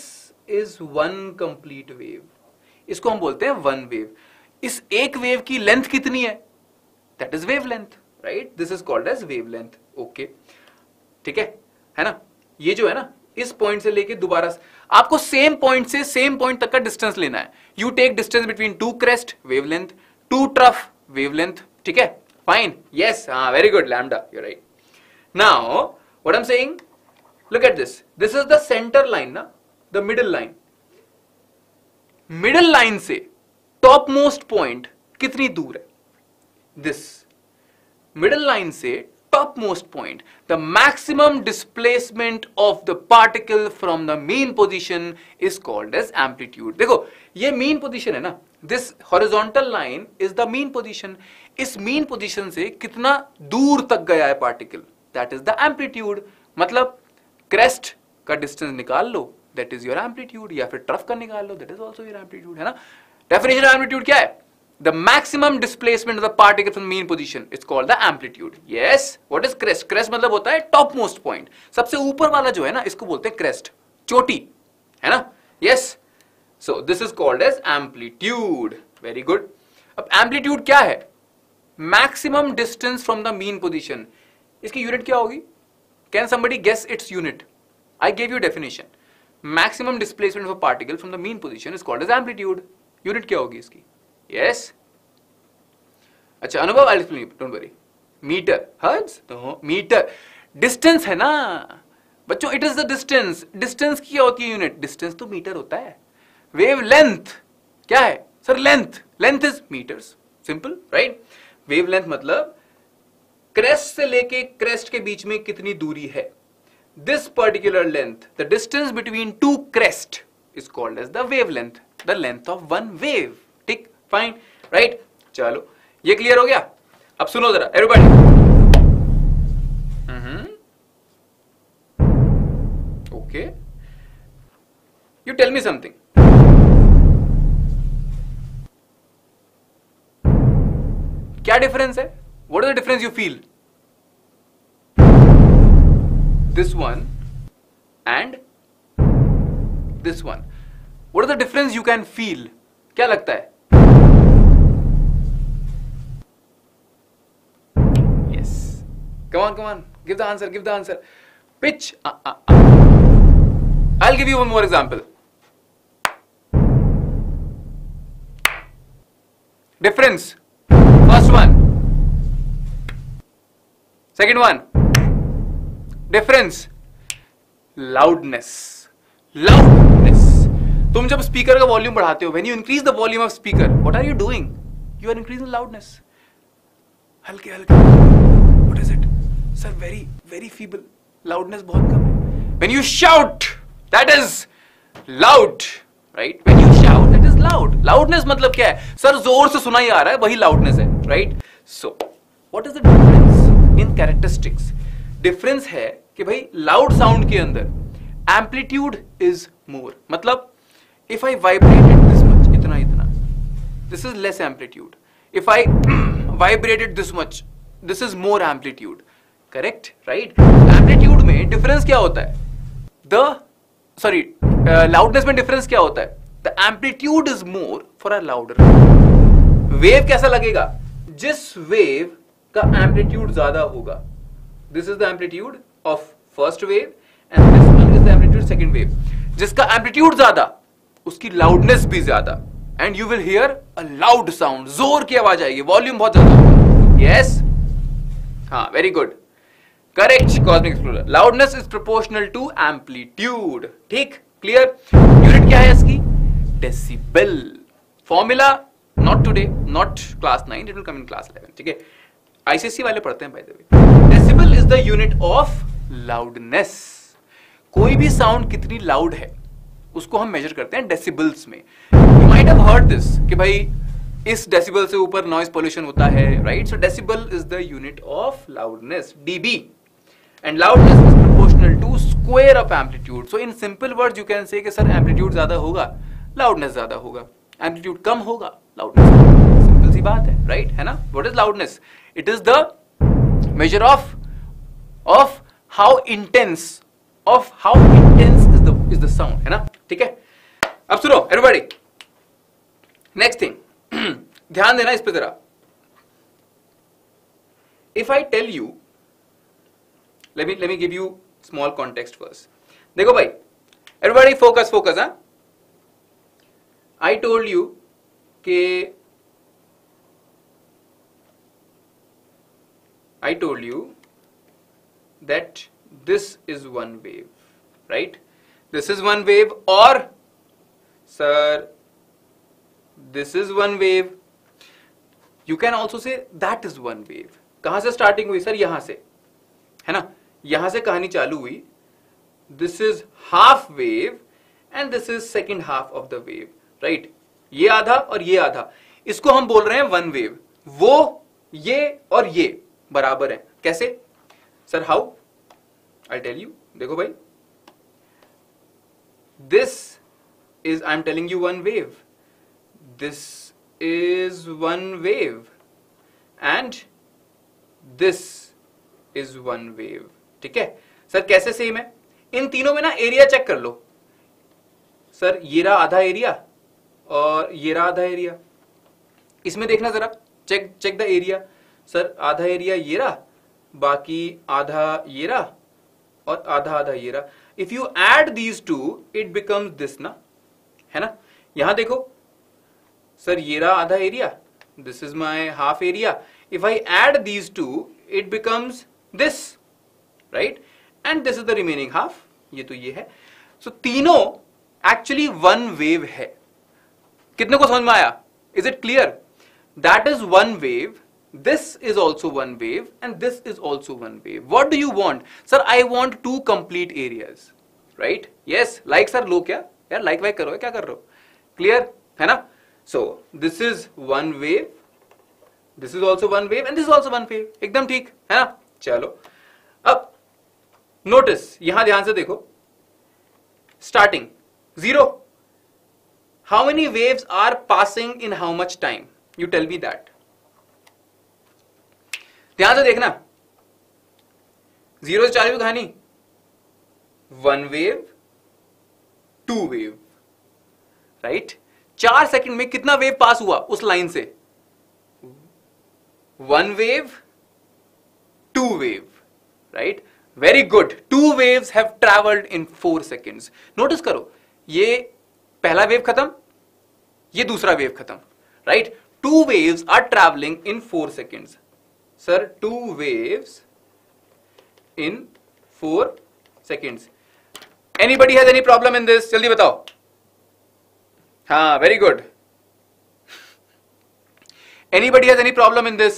is one complete wave, इसको हम बोलते हैं वन वेव. इस एक वेव की लेंथ कितनी है? That is wavelength, right? This is called as wavelength. Okay, ठीक है, है ना? ये जो है ना, इस पॉइंट से लेके दोबारा आपको सेम पॉइंट से सेम पॉइंट तक का डिस्टेंस लेना है. You take distance between two crest, wavelength, two trough, wavelength. ठीक है, फाइन, यस, हाँ, very good, lambda, you right. Now what I am saying, look at this, this is the centre line ना, the middle line. Middle line से top most point कितनी दूर है? This middle line से top most point, the maximum displacement of the particle from the mean position is called as amplitude. देखो, ये mean position है ना, this horizontal line is the mean position. इस mean position से कितना दूर तक गया है particle, that is the amplitude. मतलब क्रेस्ट का डिस्टेंस निकाल लो, दैट इज योर एम्पलीट्यूड, या फिर ट्रफ का निकाल लो, that is also your amplitude, है ना? डेफिनेशन ऑफ एम्पलीट्यूड क्या है? The maximum displacement of the particle from the mean position is called the amplitude. Yes. What is crest? Crest मतलब होता है topmost point. सबसे ऊपर वाला जो है ना, इसको बोलते हैं crest, चोटी, है ना? Yes. So this is called as amplitude. Very good. अब amplitude क्या है? Maximum distance from the mean position. इसकी unit क्या होगी? Can somebody guess its unit? I gave you definition. Maximum displacement of a particle from the mean position is called as amplitude. Unit क्या होगी इसकी? Yes. अच्छा अनुभव, I'll explain, don't worry. Meter, hertz, no, meter. Distance है ना बच्चों, it is the distance. Distance क्या होती है unit? Distance तो meter होता है. Wavelength क्या है? Sir length, length is meters. Simple, right? Wavelength मतलब crest से लेके crest के बीच में कितनी दूरी है. This particular length, the distance between two crest is called as the wavelength, the length of one wave. ठीक, फाइन, राइट. चलो ये क्लियर हो गया. अब सुनो जरा everybody, okay, you tell me something. क्या डिफरेंस है? What is the difference you feel? This one and this one, what is the difference you can feel? क्या लगता है? Come on, come on. Give the answer. Give the answer. Pitch. Uh, uh, uh. I'll give you one more example. Difference. First one. Second one. Difference. Loudness. Loudness. तुम जब speaker का volume बढ़ाते हो, when you increase the volume of speaker, what are you doing? You are increasing loudness. हल्के हल्के. What is it? Sir, very, very feeble. Loudness बहुत कम है. When you shout, that is loud, right? When you shout, that is loud. Loudness मतलब क्या है? Sir, जोर से सुनाई आ रहा है, वही loudness है, right? So, what is the difference in characteristics? Difference है कि भाई loud sound के अंदर amplitude is more. मतलब, if I vibrated this much, इतना इतना, this is less amplitude. If I vibrated this much, this is more amplitude. Correct, right? Amplitude में difference क्या होता है? द सॉरी लाउडनेस में डिफरेंस क्या होता है? The amplitude is more for a louder wave. कैसा लगेगा? जिस वेव का एम्पलीट्यूड ज्यादा होगा. This is the amplitude of first wave and this one is the amplitude second wave. जिसका एम्पलीट्यूड ज्यादा, उसकी लाउडनेस भी ज्यादा, and you will hear a loud sound. जोर की आवाज आएगी, वॉल्यूम बहुत ज्यादा. यस, हाँ, very good, correct. Cosmic explorer, loudness is proportional to amplitude. ठीक, क्लियर. यूनिट क्या है इसकी? Decibel. Formula not today, not class nine, it will come in class eleven. ठीक है, आईसीएसई वाले पढ़ते हैं by the way. Decibel is the unit of loudness. कोई भी साउंड कितनी लाउड है उसको हम मेजर करते हैं डेसिबल्स में. You might have heard this कि भाई इस डेसिबल से ऊपर नॉइज पोल्यूशन होता है, right? So decibel is the unit of loudness, DB. And loudness is proportional proportional to square of amplitude. So in simple words you can say कि sir amplitude ज़्यादा होगा, loudness ज़्यादा होगा, amplitude कम होगा, loudness कम होगा. Simple सी बात है, right? है ना? What is loudness? It is the measure of of how intense of how intense is the is the sound, है ना? ठीक है? अब सुनो, everybody. Next thing, ध्यान देना इस पे जरा. If I tell you, let me let me give you small context first. देखो भाई, everybody focus focus हाँ. I told you के I told you that this is one wave, right? This is one wave, or sir, this is one wave. You can also say that is one wave. कहाँ से starting हुई sir? यहाँ से, है ना? यहाँ से कहानी चालू हुई. This is half wave and this is second half of the wave, right? ये आधा और ये आधा, इसको हम बोल रहे हैं वन वेव. वो, ये और ये बराबर है. कैसे sir? How? I tell you. देखो भाई, this is, I am telling you one wave, this is one wave and This is one wave. ठीक है सर? कैसे सेम है? इन तीनों में ना एरिया चेक कर लो सर. ये रहा आधा एरिया और ये रहा आधा एरिया. इसमें देखना जरा, check check the area. Sir आधा एरिया ये रहा, बाकी आधा ये रहा और आधा आधा ये रहा. If you add these two it becomes this ना, है ना? यहां देखो सर, ये रहा आधा area, this is my half area. If I add these two, it becomes this, right? And this is the remaining half. ये तो ये है. So तीनों actually one wave है. कितने को समझ में आया? Is it clear? That is one wave. This is also one wave, and this is also one wave. What do you want, sir? I want two complete areas, right? Yes. Like sir, लो क्या? यार like वाइक करो, क्या कर रहे हो? Clear? है ना? So this is one wave. This is also one wave and this is also one wave. एकदम ठीक है ना? चलो अब नोटिस, यहां ध्यान से देखो. Starting zero, how many waves are passing in how much time? You tell me that. ध्यान से देखना, जीरो से चालू कहानी, one wave, two wave, right? चार सेकंड में कितना वेव पास हुआ उस लाइन से? One wave, two wave, right? Very good. Two waves have travelled in four seconds. Notice करो, ये पहला wave खत्म, ये दूसरा wave खत्म, right? Two waves are travelling in four seconds. Sir, two waves in four seconds. Anybody has any problem in this? जल्दी बताओ. हाँ, very good. Anybody has any problem in this?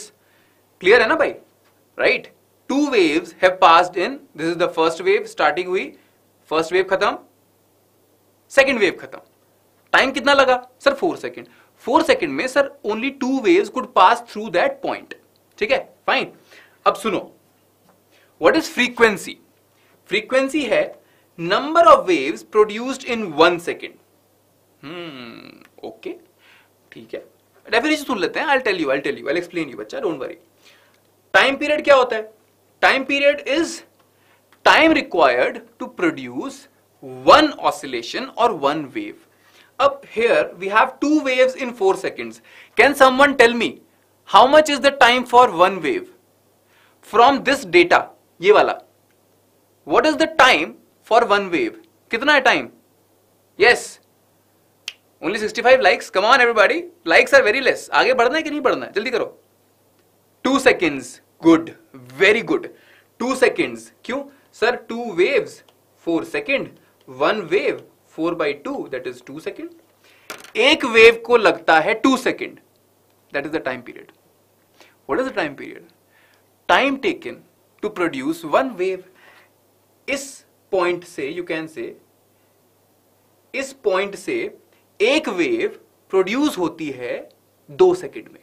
Clear है ना भाई, right? Two waves have passed in. This is the first wave, starting हुई, first wave खत्म, second wave खत्म. Time कितना लगा sir? Four second. Four second में sir only two waves could pass through that point. ठीक है, fine. अब सुनो, what is frequency? Frequency है number of waves produced in one second. Hmm, okay, ठीक है. डेफिनेशन सुन लेते हैं. I'll tell you, I'll tell you, I'll explain you बच्चा, don't worry. टाइम पीरियड क्या होता है? Time period is time required to produce one oscillation और one wave. अब here we have two waves in four seconds. Can someone tell me how much is the time for one wave from this data? ये वाला, what is the time for one wave? कितना है time? Yes, only sixty-five likes. Come on everybody, likes are very less. आगे बढ़ना है कि नहीं बढ़ना है? जल्दी करो. Two seconds. Good, very good. Two seconds. क्यों sir? Two waves, four second. One wave, four by two. That is two second. एक wave को लगता है two second. That is the time period. What is the time period? Time taken to produce one wave. इस point से you can say, इस point से एक wave produce होती है दो सेकंड में.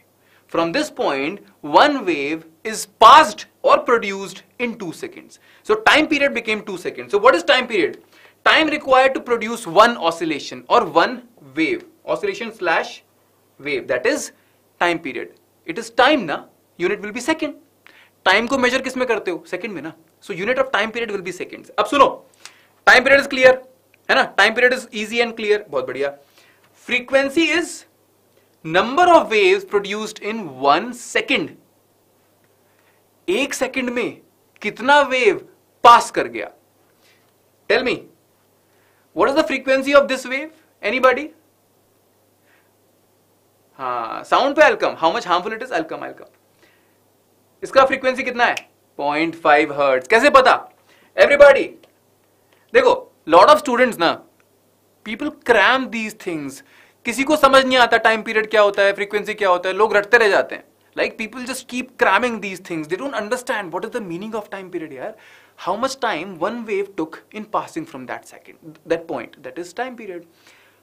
From this point one wave is passed or produced in two seconds. So time period became two seconds. So what is time period? Time required to produce one oscillation or one wave. Oscillation slash wave. That is time period. It is time na. Unit will be second. Time ko measure किस में करते हो? Second में ना. So unit of time period will be seconds. अब सुनो. Time period is clear. है ना? Time period is easy and clear. बहुत बढ़िया. Frequency is number of waves produced in one second. एक सेकंड में कितना वेव पास कर गया? Tell me. What is the frequency of this wave? Anybody? हाँ, sound पे I'll come. How much harmful it is? I'll come, I'll come. इसका frequency कितना है? zero point five hertz. कैसे पता? Everybody. देखो, lot of students ना, people cram these things. किसी को समझ नहीं आता टाइम पीरियड क्या होता है, फ्रीक्वेंसी क्या होता है, लोग रटते रह जाते हैं. Like people just keep cramming these things. They don't understand what is the meaning of time period here. How much time one wave took in passing from that second, that point. That is time period.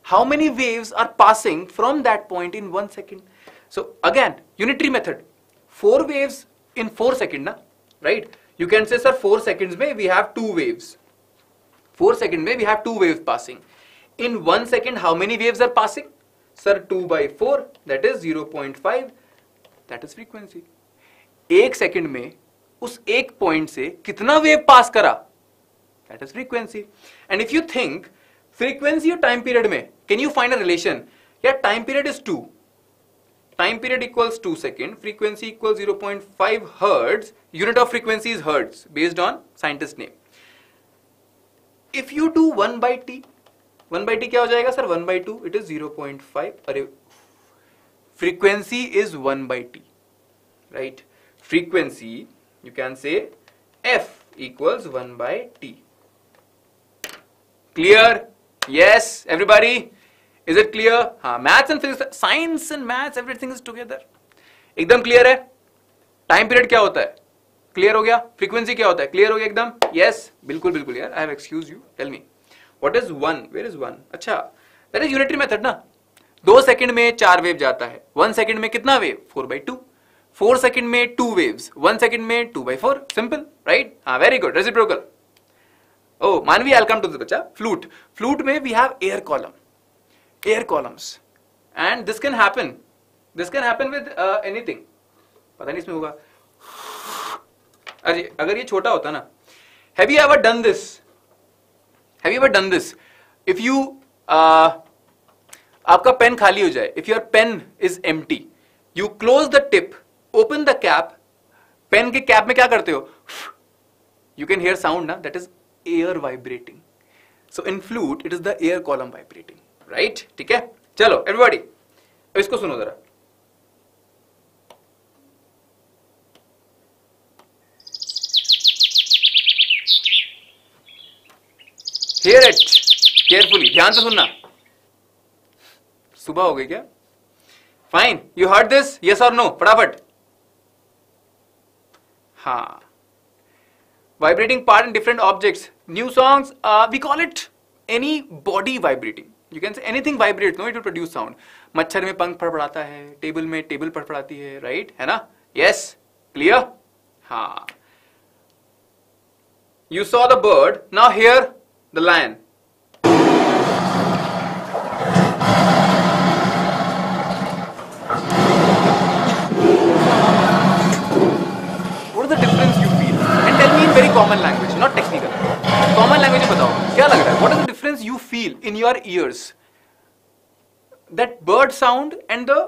How many waves are passing from that point in one second? So again, unitary method. Four waves in four seconds, na? Right? You can say, sir, four seconds mein we have two waves. Four seconds mein we have two waves passing. In one second, how many waves are passing? Sir, two by four. That is zero point five. That is frequency. एक second में उस एक point से कितना wave पास करा? That is frequency. And if you think frequency और time period में, can you find a relation? Yeah, time period is two. Time period equals two second. Frequency equals zero point five hertz. Unit of frequency is hertz based on scientist name. If you do one by t, one by t क्या हो जाएगा sir? One by two. It is zero point five. अरे frequency is one by t, right? Frequency, you can say f equals one by t. Clear? Yes, everybody? Is it clear? Haan, maths and physics, science and maths, everything is together. Ekdam clear hai? Time period kya hota hai? Clear ho gaya? Frequency kya hota hai? Clear ho gaya ekdam? Yes, bilkul, bilkul, yaar. I have excused you. Tell me. What is one? Where is one? Achha, that is unitary method, na? दो second में चार wave जाता है. One second में कितना wave? Four by two. Four second में two waves. One second में two by four. Simple, right? हाँ, very good. Reciprocal. O Manvi, I come to this बच्चा. फ्लूट. फ्लूट में we have air column. Air columns. And this can happen. This can happen with anything. पता नहीं इसमें होगा. अरे अगर ये छोटा होता ना. Have you ever done this? Have you ever done this? If you आपका पेन खाली हो जाए, if your pen is empty, you close the tip, open the cap, pen के कैप में क्या करते हो? You can hear sound ना, that is air vibrating. So in flute, it is the air column vibrating, right? ठीक है? चलो, everybody, अब इसको सुनो जरा. Hear it carefully, ध्यान से सुनना. सुबह हो गई क्या? Fine. You heard this? Yes or no? फटाफट. हाँ. Vibrating part in different objects. New songs. Uh, we call it any body vibrating. You can say anything vibrates. No, it will produce sound. मच्छर में पंख फड़फड़ाता है. Table में table फड़फड़ाती है. Right? है ना? Yes. Clear? हाँ. You saw the bird. Now hear the lion. Common language, not technical. Common language बताओ, क्या लग रहा है? What is the difference you feel in your ears? That bird sound and the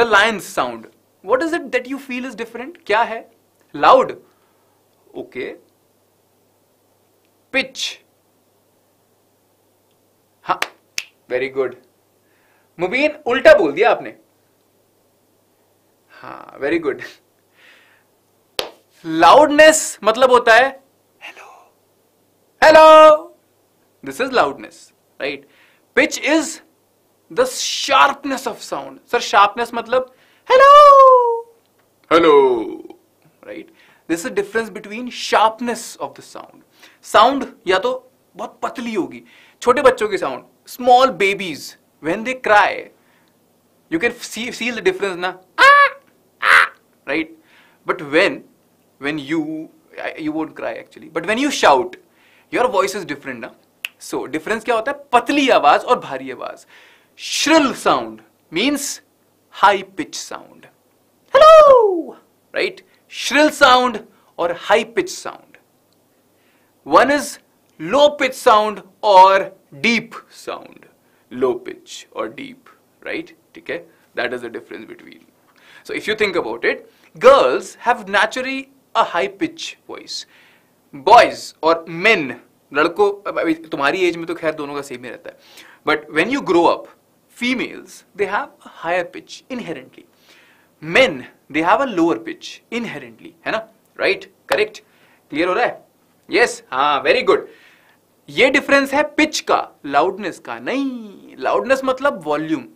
the lion's sound. What is it that you feel is different? क्या है? Loud, okay. Pitch, हाँ, very good. मुबीन उल्टा बोल दिया आपने. हाँ, very good. लाउडनेस मतलब होता है hello hello. This is loudness, right? Pitch is the sharpness of sound. Sir sharpness मतलब hello hello, right? This is difference between sharpness of the sound. Sound या तो बहुत पतली होगी. छोटे बच्चों की sound, small babies when they cry, you can feel the difference ना, right? But when when you, you won't cry actually, but when you shout, your voice is different, na? So, difference kya hota hai? Patli awaaz aur bhari awaaz. Shrill sound means high pitch sound. Hello! Right? Shrill sound or high pitch sound. One is low pitch sound or deep sound. Low pitch or deep, right? Okay? That is the difference between. So if you think about it, girls have naturally a high pitch voice. Boys or men, ladko, tumhari age mein to khair dono ka same hi rehta hai. But when you grow up, females, they have a higher pitch inherently. Men, they have a lower pitch inherently. Hai na? Right? Correct? Clear ho raha hai? Yes? Ah, very good. Ye difference hai pitch ka, loudness ka. Nahin. Loudness matlab volume.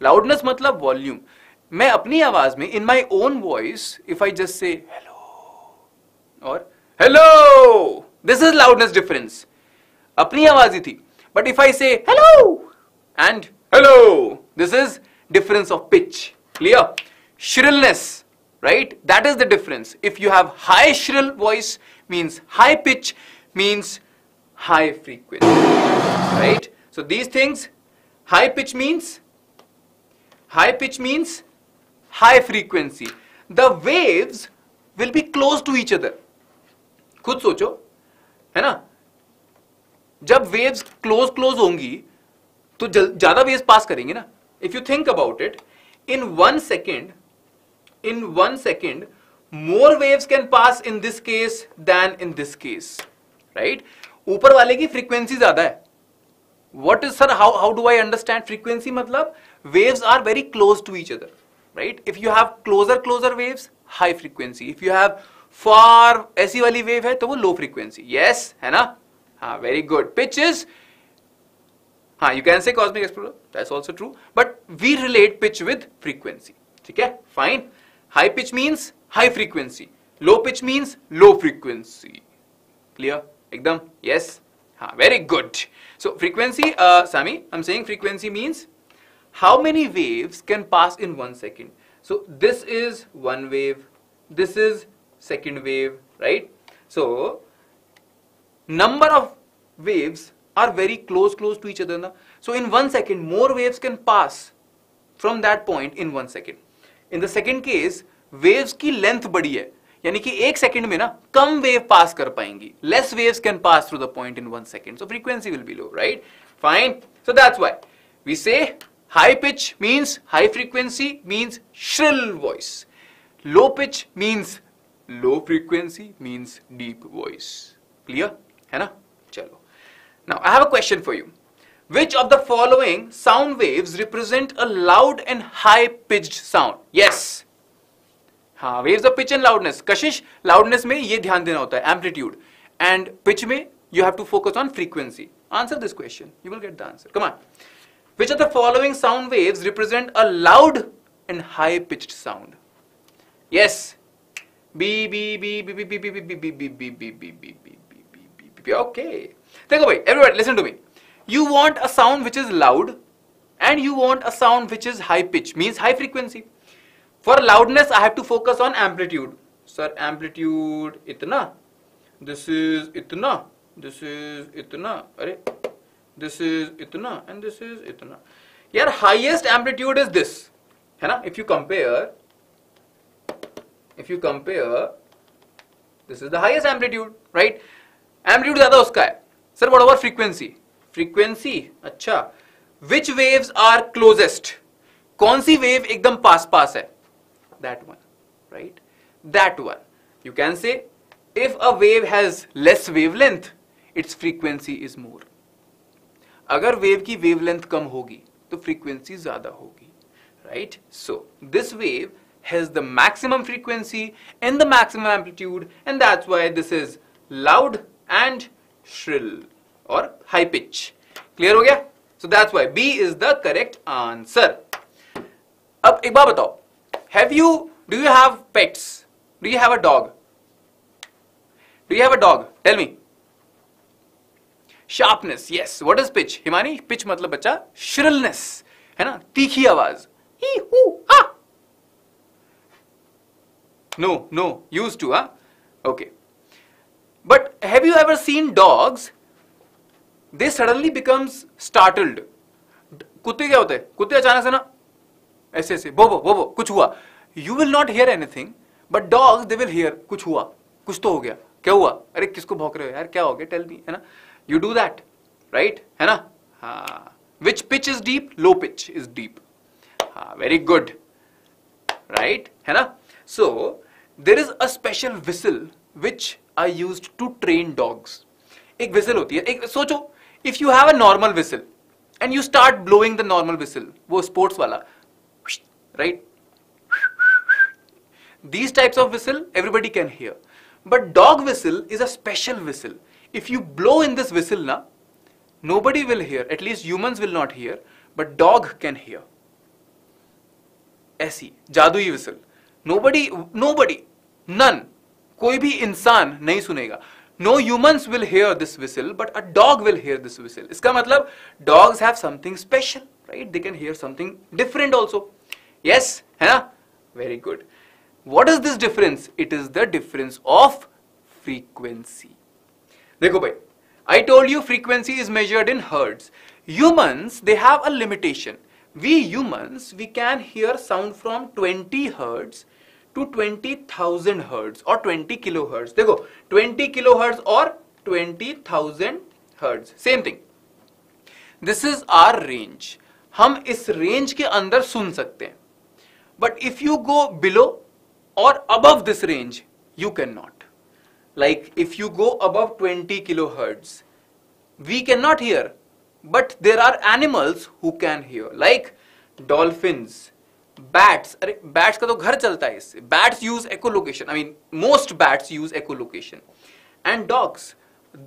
Loudness matlab volume. Main apni awaaz mein, in my own voice, if I just say hello or hello, this is loudness difference. Apni awaaz hi thi. But if I say hello and hello, this is difference of pitch. Clear? Shrillness, right? That is the difference. If you have high shrill voice, means high pitch, means high frequency, right? So these things, high pitch means, high pitch means high frequency. The waves will be close to each other. Khud socho, hai na? Jab waves close close hongi, to jada waves pass karenge na. If you think about it, in one second, in one second, more waves can pass in this case than in this case, right? Upar wale ki frequency zyada hai. What is, sir? How how do I understand frequency? Matlab waves are very close to each other, right? If you have closer closer waves, high frequency. If you have far aisi wali wave hai, to wo low frequency. Yes, hai na? Ah, very good. Pitch is, ah, you can say Cosmic Explorer, that's also true. But we relate pitch with frequency. Okay? Fine. High pitch means high frequency. Low pitch means low frequency. Clear? Ekdam? Yes? Ah, very good. So frequency, uh, Sami, I'm saying frequency means how many waves can pass in one second. So this is one wave. This is second wave. Right? So number of waves are very close close to each other na? So in one second more waves can pass from that point in one second. In the second case waves ki length badi hai, yani ki ek second mein na kam wave pass kar paengi, less waves can pass through the point in one second. So frequency will be low, right? Fine. So that's why we say high pitch means high frequency means shrill voice. Low pitch means low frequency means deep voice. Clear? Hai na? Chalo. Now, I have a question for you. Which of the following sound waves represent a loud and high-pitched sound? Yes. Haan, waves of pitch and loudness. Kashish, loudness mein ye dhyan dena hota hai, amplitude. And pitch mein, you have to focus on frequency. Answer this question. You will get the answer. Come on. Which of the following sound waves represent a loud and high-pitched sound? Yes. B, B, B, B, B, B, B, B, B, B, B, B, B, B, B, B. Okay. Take away. Everybody, listen to me. You want a sound which is loud and you want a sound which is high pitch, means high frequency. For loudness, I have to focus on amplitude. Sir, amplitude itna. This is itna. This is itna. Arre. This is itna. And this is itna. Your highest amplitude is this. Hai na? If you compare, if you compare, this is the highest amplitude, right? Amplitude ज़्यादा उसका है. Sir, what about frequency? Frequency, अच्छा. Which waves are closest? कौन सी wave एकदम पास पास है? That one, right? That one. You can say, if a wave has less wavelength, its frequency is more. अगर wave की wavelength कम होगी, तो frequency ज़्यादा होगी, right? So, this wave has the maximum frequency and the maximum amplitude, and that's why this is loud and shrill or high pitch. Clear ho gaya? So that's why B is the correct answer. Ab ek baar batao. Have you, do you have pets? Do you have a dog? Do you have a dog? Tell me. Sharpness, yes. What is pitch? Himani, pitch matlab bacha, shrillness. Hai na? Tikhi awaz. Hee, hoo, ah. No, no, used to, huh? Okay. But have you ever seen dogs? They suddenly becomes startled. कुत्ते क्या होते हैं? कुत्ते अचानक से ना ऐसे ऐसे बोबो बोबो कुछ हुआ. You will not hear anything, but dogs they will hear कुछ हुआ, कुछ तो हो गया. क्या हुआ? अरे किसको भौंक रहे हो यार? क्या हो गया? Tell me, है ना? You do that, right? है ना? हाँ. Which pitch is deep? Low pitch is deep. हाँ, very good, right? है ना? So there is a special whistle which I used to train dogs. एक whistle होती है. एक सोचो, if you have a normal whistle. And you start blowing the normal whistle, वो sports वाला, right? These types of whistle everybody can hear, but dog whistle is a special whistle. If you blow in this whistle ना, nobody will hear. At least humans will not hear, but dog can hear. ऐसी जादुई whistle. Nobody, nobody, none, कोई भी इंसान नहीं सुनेगा. No humans will hear this whistle, but a dog will hear this whistle. इसका मतलब dogs have something special, right? They can hear something different also. Yes, है ना? Very good. What is this difference? It is the difference of frequency. देखो भाई, I told you frequency is measured in hertz. Humans they have a limitation. We humans we can hear sound from twenty hertz. To twenty thousand hertz or twenty kilohertz. देखो twenty kilohertz और twenty thousand hertz. Same thing. This is our range. हम इस range के अंदर सुन सकते हैं. But if you go below or above this range, you cannot. Like if you go above twenty kilohertz, we cannot hear. But there are animals who can hear. Like dolphins. Bats, अरे bats का तो घर चलता है इससे. Bats use echolocation. I mean, most bats use echolocation. And dogs,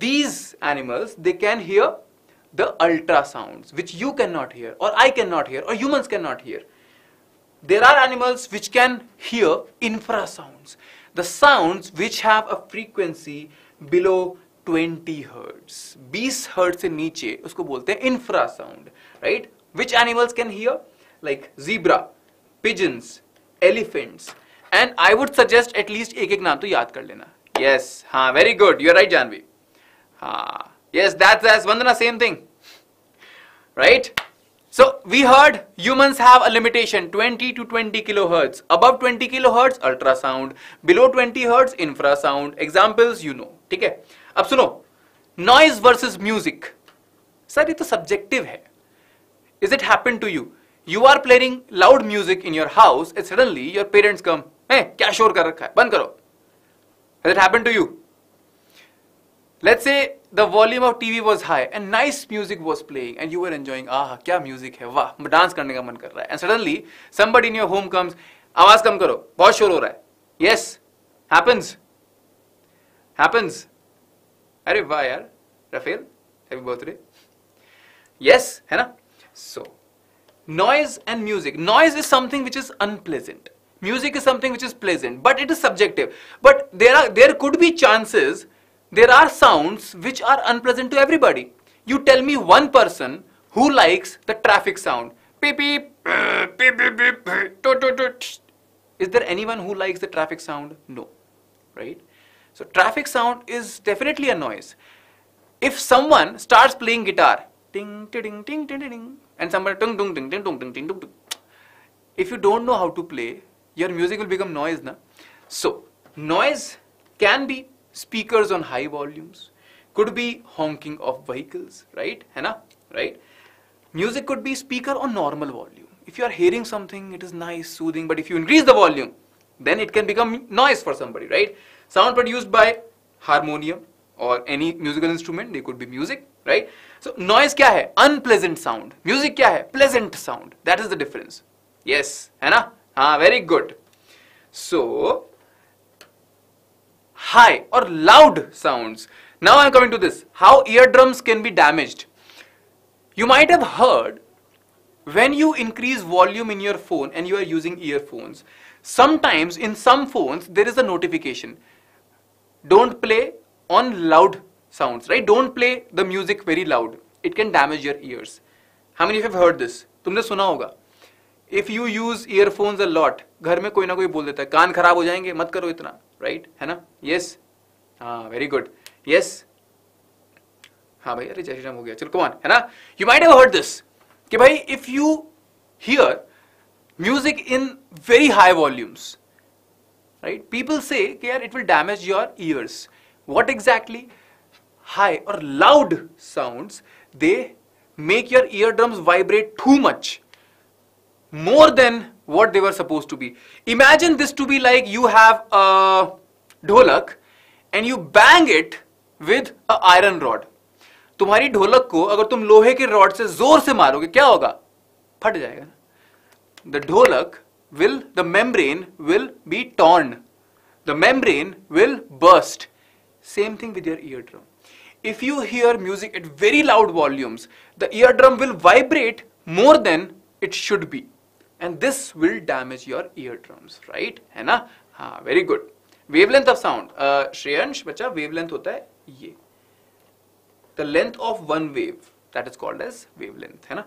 these animals, they can hear the ultrasounds, which you cannot hear, or I cannot hear, or humans cannot hear. There are animals which can hear infrasounds, the sounds which have a frequency below twenty hertz. twenty hertz से नीचे उसको बोलते हैं infrasound, right? Which animals can hear? Like zebra. Pigeons, elephants, and I would suggest at least एक एक नाम तो याद कर लेना. Yes, हाँ, very good, you are right, Janvi. हाँ, yes, that's as Vandana, same thing, right? So we heard humans have a limitation, twenty to twenty kilohertz. Above twenty kilohertz, ultrasound. Below twenty hertz, infrasound. Examples you know, ठीक है? अब सुनो, noise versus music. Sir ये तो subjective है. Is it happened to you? You are playing loud music in your house and suddenly your parents come, hey, क्या शोर कर रखा है? बंद करो. Has it happened to you? Let's say the volume of T V was high and nice music was playing and you were enjoying, ah, क्या music है, वाह, dance करने का मन कर रहा है. And suddenly somebody in your home comes, आवाज कम करो, बहुत शोर हो रहा है. Yes, happens, happens. अरे वाह यार, Rafael, happy birthday. Yes, है ना? So. Noise and music. Noise is something which is unpleasant. Music is something which is pleasant, but it is subjective. But there are there could be chances, there are sounds which are unpleasant to everybody. You tell me one person who likes the traffic sound. Beep, beep, beep, beep, beep, do, do, do. Is there anyone who likes the traffic sound? No, right? So traffic sound is definitely a noise. If someone starts playing guitar, ding, ding, ding, ding, ding. And somebody tung tung tung tung tung tung tung. If you don't know how to play, your music will become noise, na? So noise can be speakers on high volumes, could be honking of vehicles, right? है ना, right? Music could be speaker on normal volume. If you are hearing something, it is nice, soothing. But if you increase the volume, then it can become noise for somebody, right? Sound produced by harmonium or any musical instrument, they could be music, right? So noise क्या है? Unpleasant sound. Music क्या है? Pleasant sound. That is the difference. Yes, है ना? हाँ, very good. So high or loud sounds. Now I am coming to this. How eardrums can be damaged. You might have heard when you increase volume in your phone and you are using earphones. Sometimes in some phones there is a notification. Don't play on loud sounds, right? Don't play the music very loud. It can damage your ears. How many of you have heard this? तुमने सुना होगा. If you use earphones a lot, घर में कोई ना कोई बोल देता है, कान खराब हो जाएंगे, मत करो इतना, right? है ना? Yes, हाँ वेरी गुड यस हाँ भाई अरे जयश्रीराम हो गया चलो कमान है ना you might have heard this कि भाई if you hear music in very high volumes right people say कि यार it will damage your ears what exactly high और loud sounds they make your eardrums vibrate too much more than what they were supposed to be. Imagine this to be like you have a dholak and you bang it with an iron rod. तुम्हारी ढोलक को अगर तुम लोहे के rod से जोर से मारोगे क्या होगा फट जाएगा ना the dholak will the membrane will be torn the membrane will burst same thing with your eardrum. If you hear music at very loud volumes, the eardrum will vibrate more than it should be. And this will damage your eardrums, right? है ना? हाँ, very good. Wavelength of sound. Uh, Shreyansh, बच्चा, wavelength होता है ये. The length of one wave, that is called as wavelength, है ना?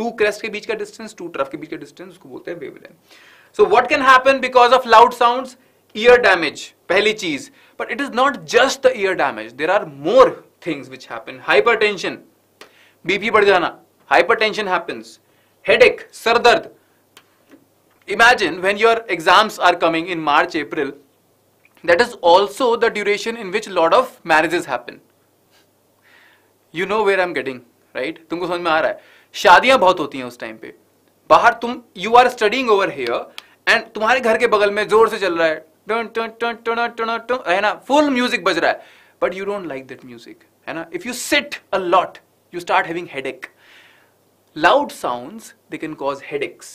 Two crest के बीच का distance, two तरफ के बीच का distance, उसको बोलते हैं wavelength. So what can happen because of loud sounds? Ear damage, पहली चीज. But it is not just the ear damage. There are more things which happen. Hypertension, B P बढ़ जाना. Hypertension happens. Headache, सर दर्द. Imagine when your exams are coming in March, April. That is also the duration in which lot of marriages happen. You know where I'm getting, right? तुमको समझ में आ रहा है. शादियाँ बहुत होती हैं उस टाइम पे. बाहर तुम you are studying over here. And तुम्हारे घर के बगल में जोर से चल रहा है टन टन टन टन टन टन है ना फुल म्यूजिक बज रहा है but you don't like that music है ना if you sit a lot you start having headache loud sounds they can cause headaches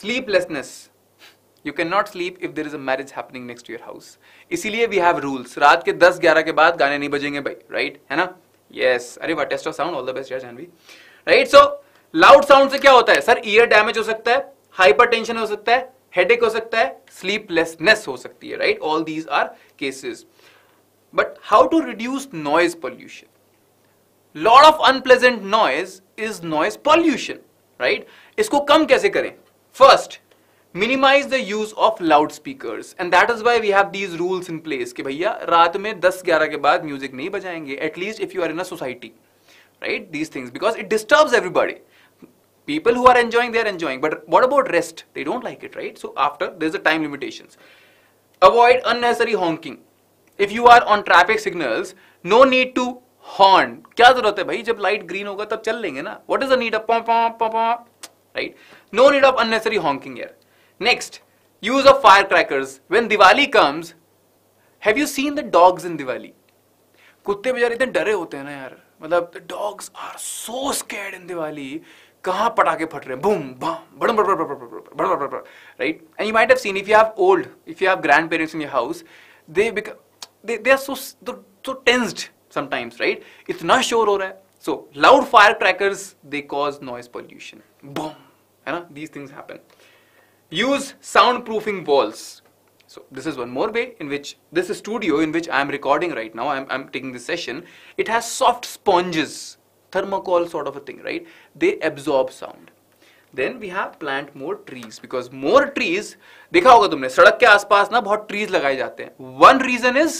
sleeplessness you can not sleep if there is a marriage happening next to your house इसीलिए we have rules रात के दस ग्यारह के बाद गाने नहीं बजेंगे भाई राइट है ना यस अरे वाह test of sound all the best यार Janvi right so loud sound से क्या होता है सर ईयर डैमेज हो सकता है हाइपरटेंशन हो सकता है हेडेक हो सकता है स्लीपलेसनेस हो सकती है right all these are cases but how to reduce noise pollution lot of unpleasant noise is noise pollution right इसको कम कैसे करें first minimise the use of loud speakers and that is why we have these rules in place कि भैया रात में दस ग्यारह के बाद म्यूजिक नहीं बजाएंगे at least if you are in a society right these things because it disturbs everybody People who are enjoying, they are enjoying. But what about rest? They don't like it, right? So after, there's a time limitations. Avoid unnecessary honking. If you are on traffic signals, no need to horn. क्या ज़रूरत है भाई? जब light green होगा तब चल लेंगे ना. What is the need of pom pom pom pom? Right? No need of unnecessary honking here. Next, use of firecrackers. When Diwali comes, have you seen the dogs in Diwali? कुत्ते बेचारे इतने डरे होते हैं ना यार. मतलब the dogs are so scared in Diwali. कहाँ पटाखे फट रहे हैं बूम बम बड़म बड़ बड़ बड़ बड़ right and you might have seen if you have old if you have grandparents in your house they they they are so so tensed sometimes right इतना शोर हो रहा है so loud firecrackers they cause noise pollution boom है ना these things happen use soundproofing walls so this is one more way in which this studio in which I am recording right now I am I am taking this session it has soft sponges thermocol sort of a thing, right? They absorb sound. Then we have plant more trees because more trees, देखा होगा तुमने सड़क के आसपास ना बहुत trees लगाए जाते हैं. One reason is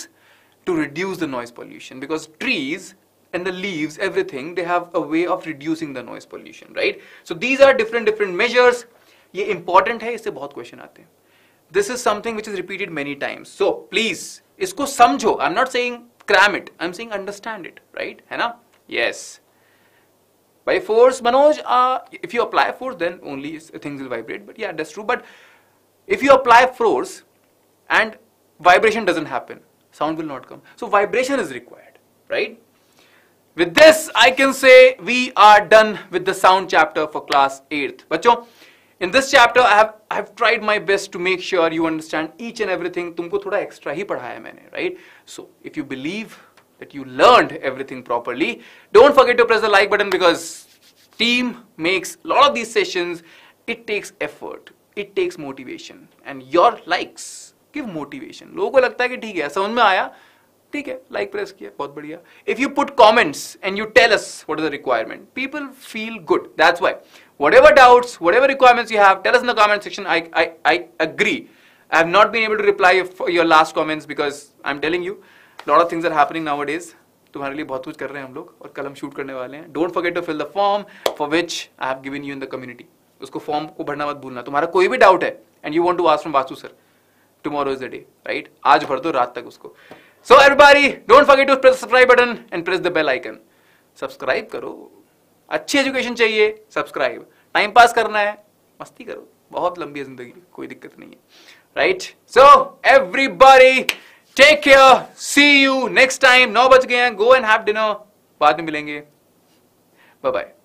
to reduce the noise pollution because trees and the leaves, everything, they have a way of reducing the noise pollution, right? So these are different different measures. ये important है, इससे बहुत question आते हैं. This is something which is repeated many times. So please इसको समझो. I'm not saying cram it. I'm saying understand it, right? है ना? Yes. By force, Manoj, uh, if you apply force, then only things will vibrate. But yeah, that's true. But if you apply force and vibration doesn't happen, sound will not come. So vibration is required, right? With this, I can say we are done with the sound chapter for class eighth. Bacho, in this chapter, I have I have tried my best to make sure you understand each and everything. तुमको थोड़ा extra ही पढ़ाया मैंने, right? So if you believe that you learned everything properly. Don't forget to press the like button because team makes a lot of these sessions. It takes effort. It takes motivation. And your likes give motivation. लोगों को लगता है कि ठीक है, समझ में आया, ठीक है, like press किया, बहुत बढ़िया. If you put comments and you tell us what is the requirement, people feel good. That's why. Whatever doubts, whatever requirements you have, tell us in the comment section. I I I agree. I have not been able to reply for your last comments because I'm telling you. lot of things are happening nowadays. तुम्हारे लिए बहुत कुछ कर रहे हैं हम लोग और कल हम शूट करने वाले हैं. Don't forget to fill the form for which I have given you in the community. उसको फॉर्म को भरना मत भूलना. तुम्हारा कोई भी डाउट है and you want to ask from Vasu sir, tomorrow is the day, right? आज भर दो रात तक उसको. So everybody don't forget to press subscribe button and press the bell icon. Subscribe करो. अच्छी एजुकेशन चाहिए, सब्सक्राइब. टाइम पास करना है, मस्ती करो. बहुत लंबी है जिंदगी, कोई दिक्कत नहीं है, right? So everybody take care, see you next time. नौ बज गए हैं, गो एंड हैव डिनर. बाद में मिलेंगे, बाय बाय.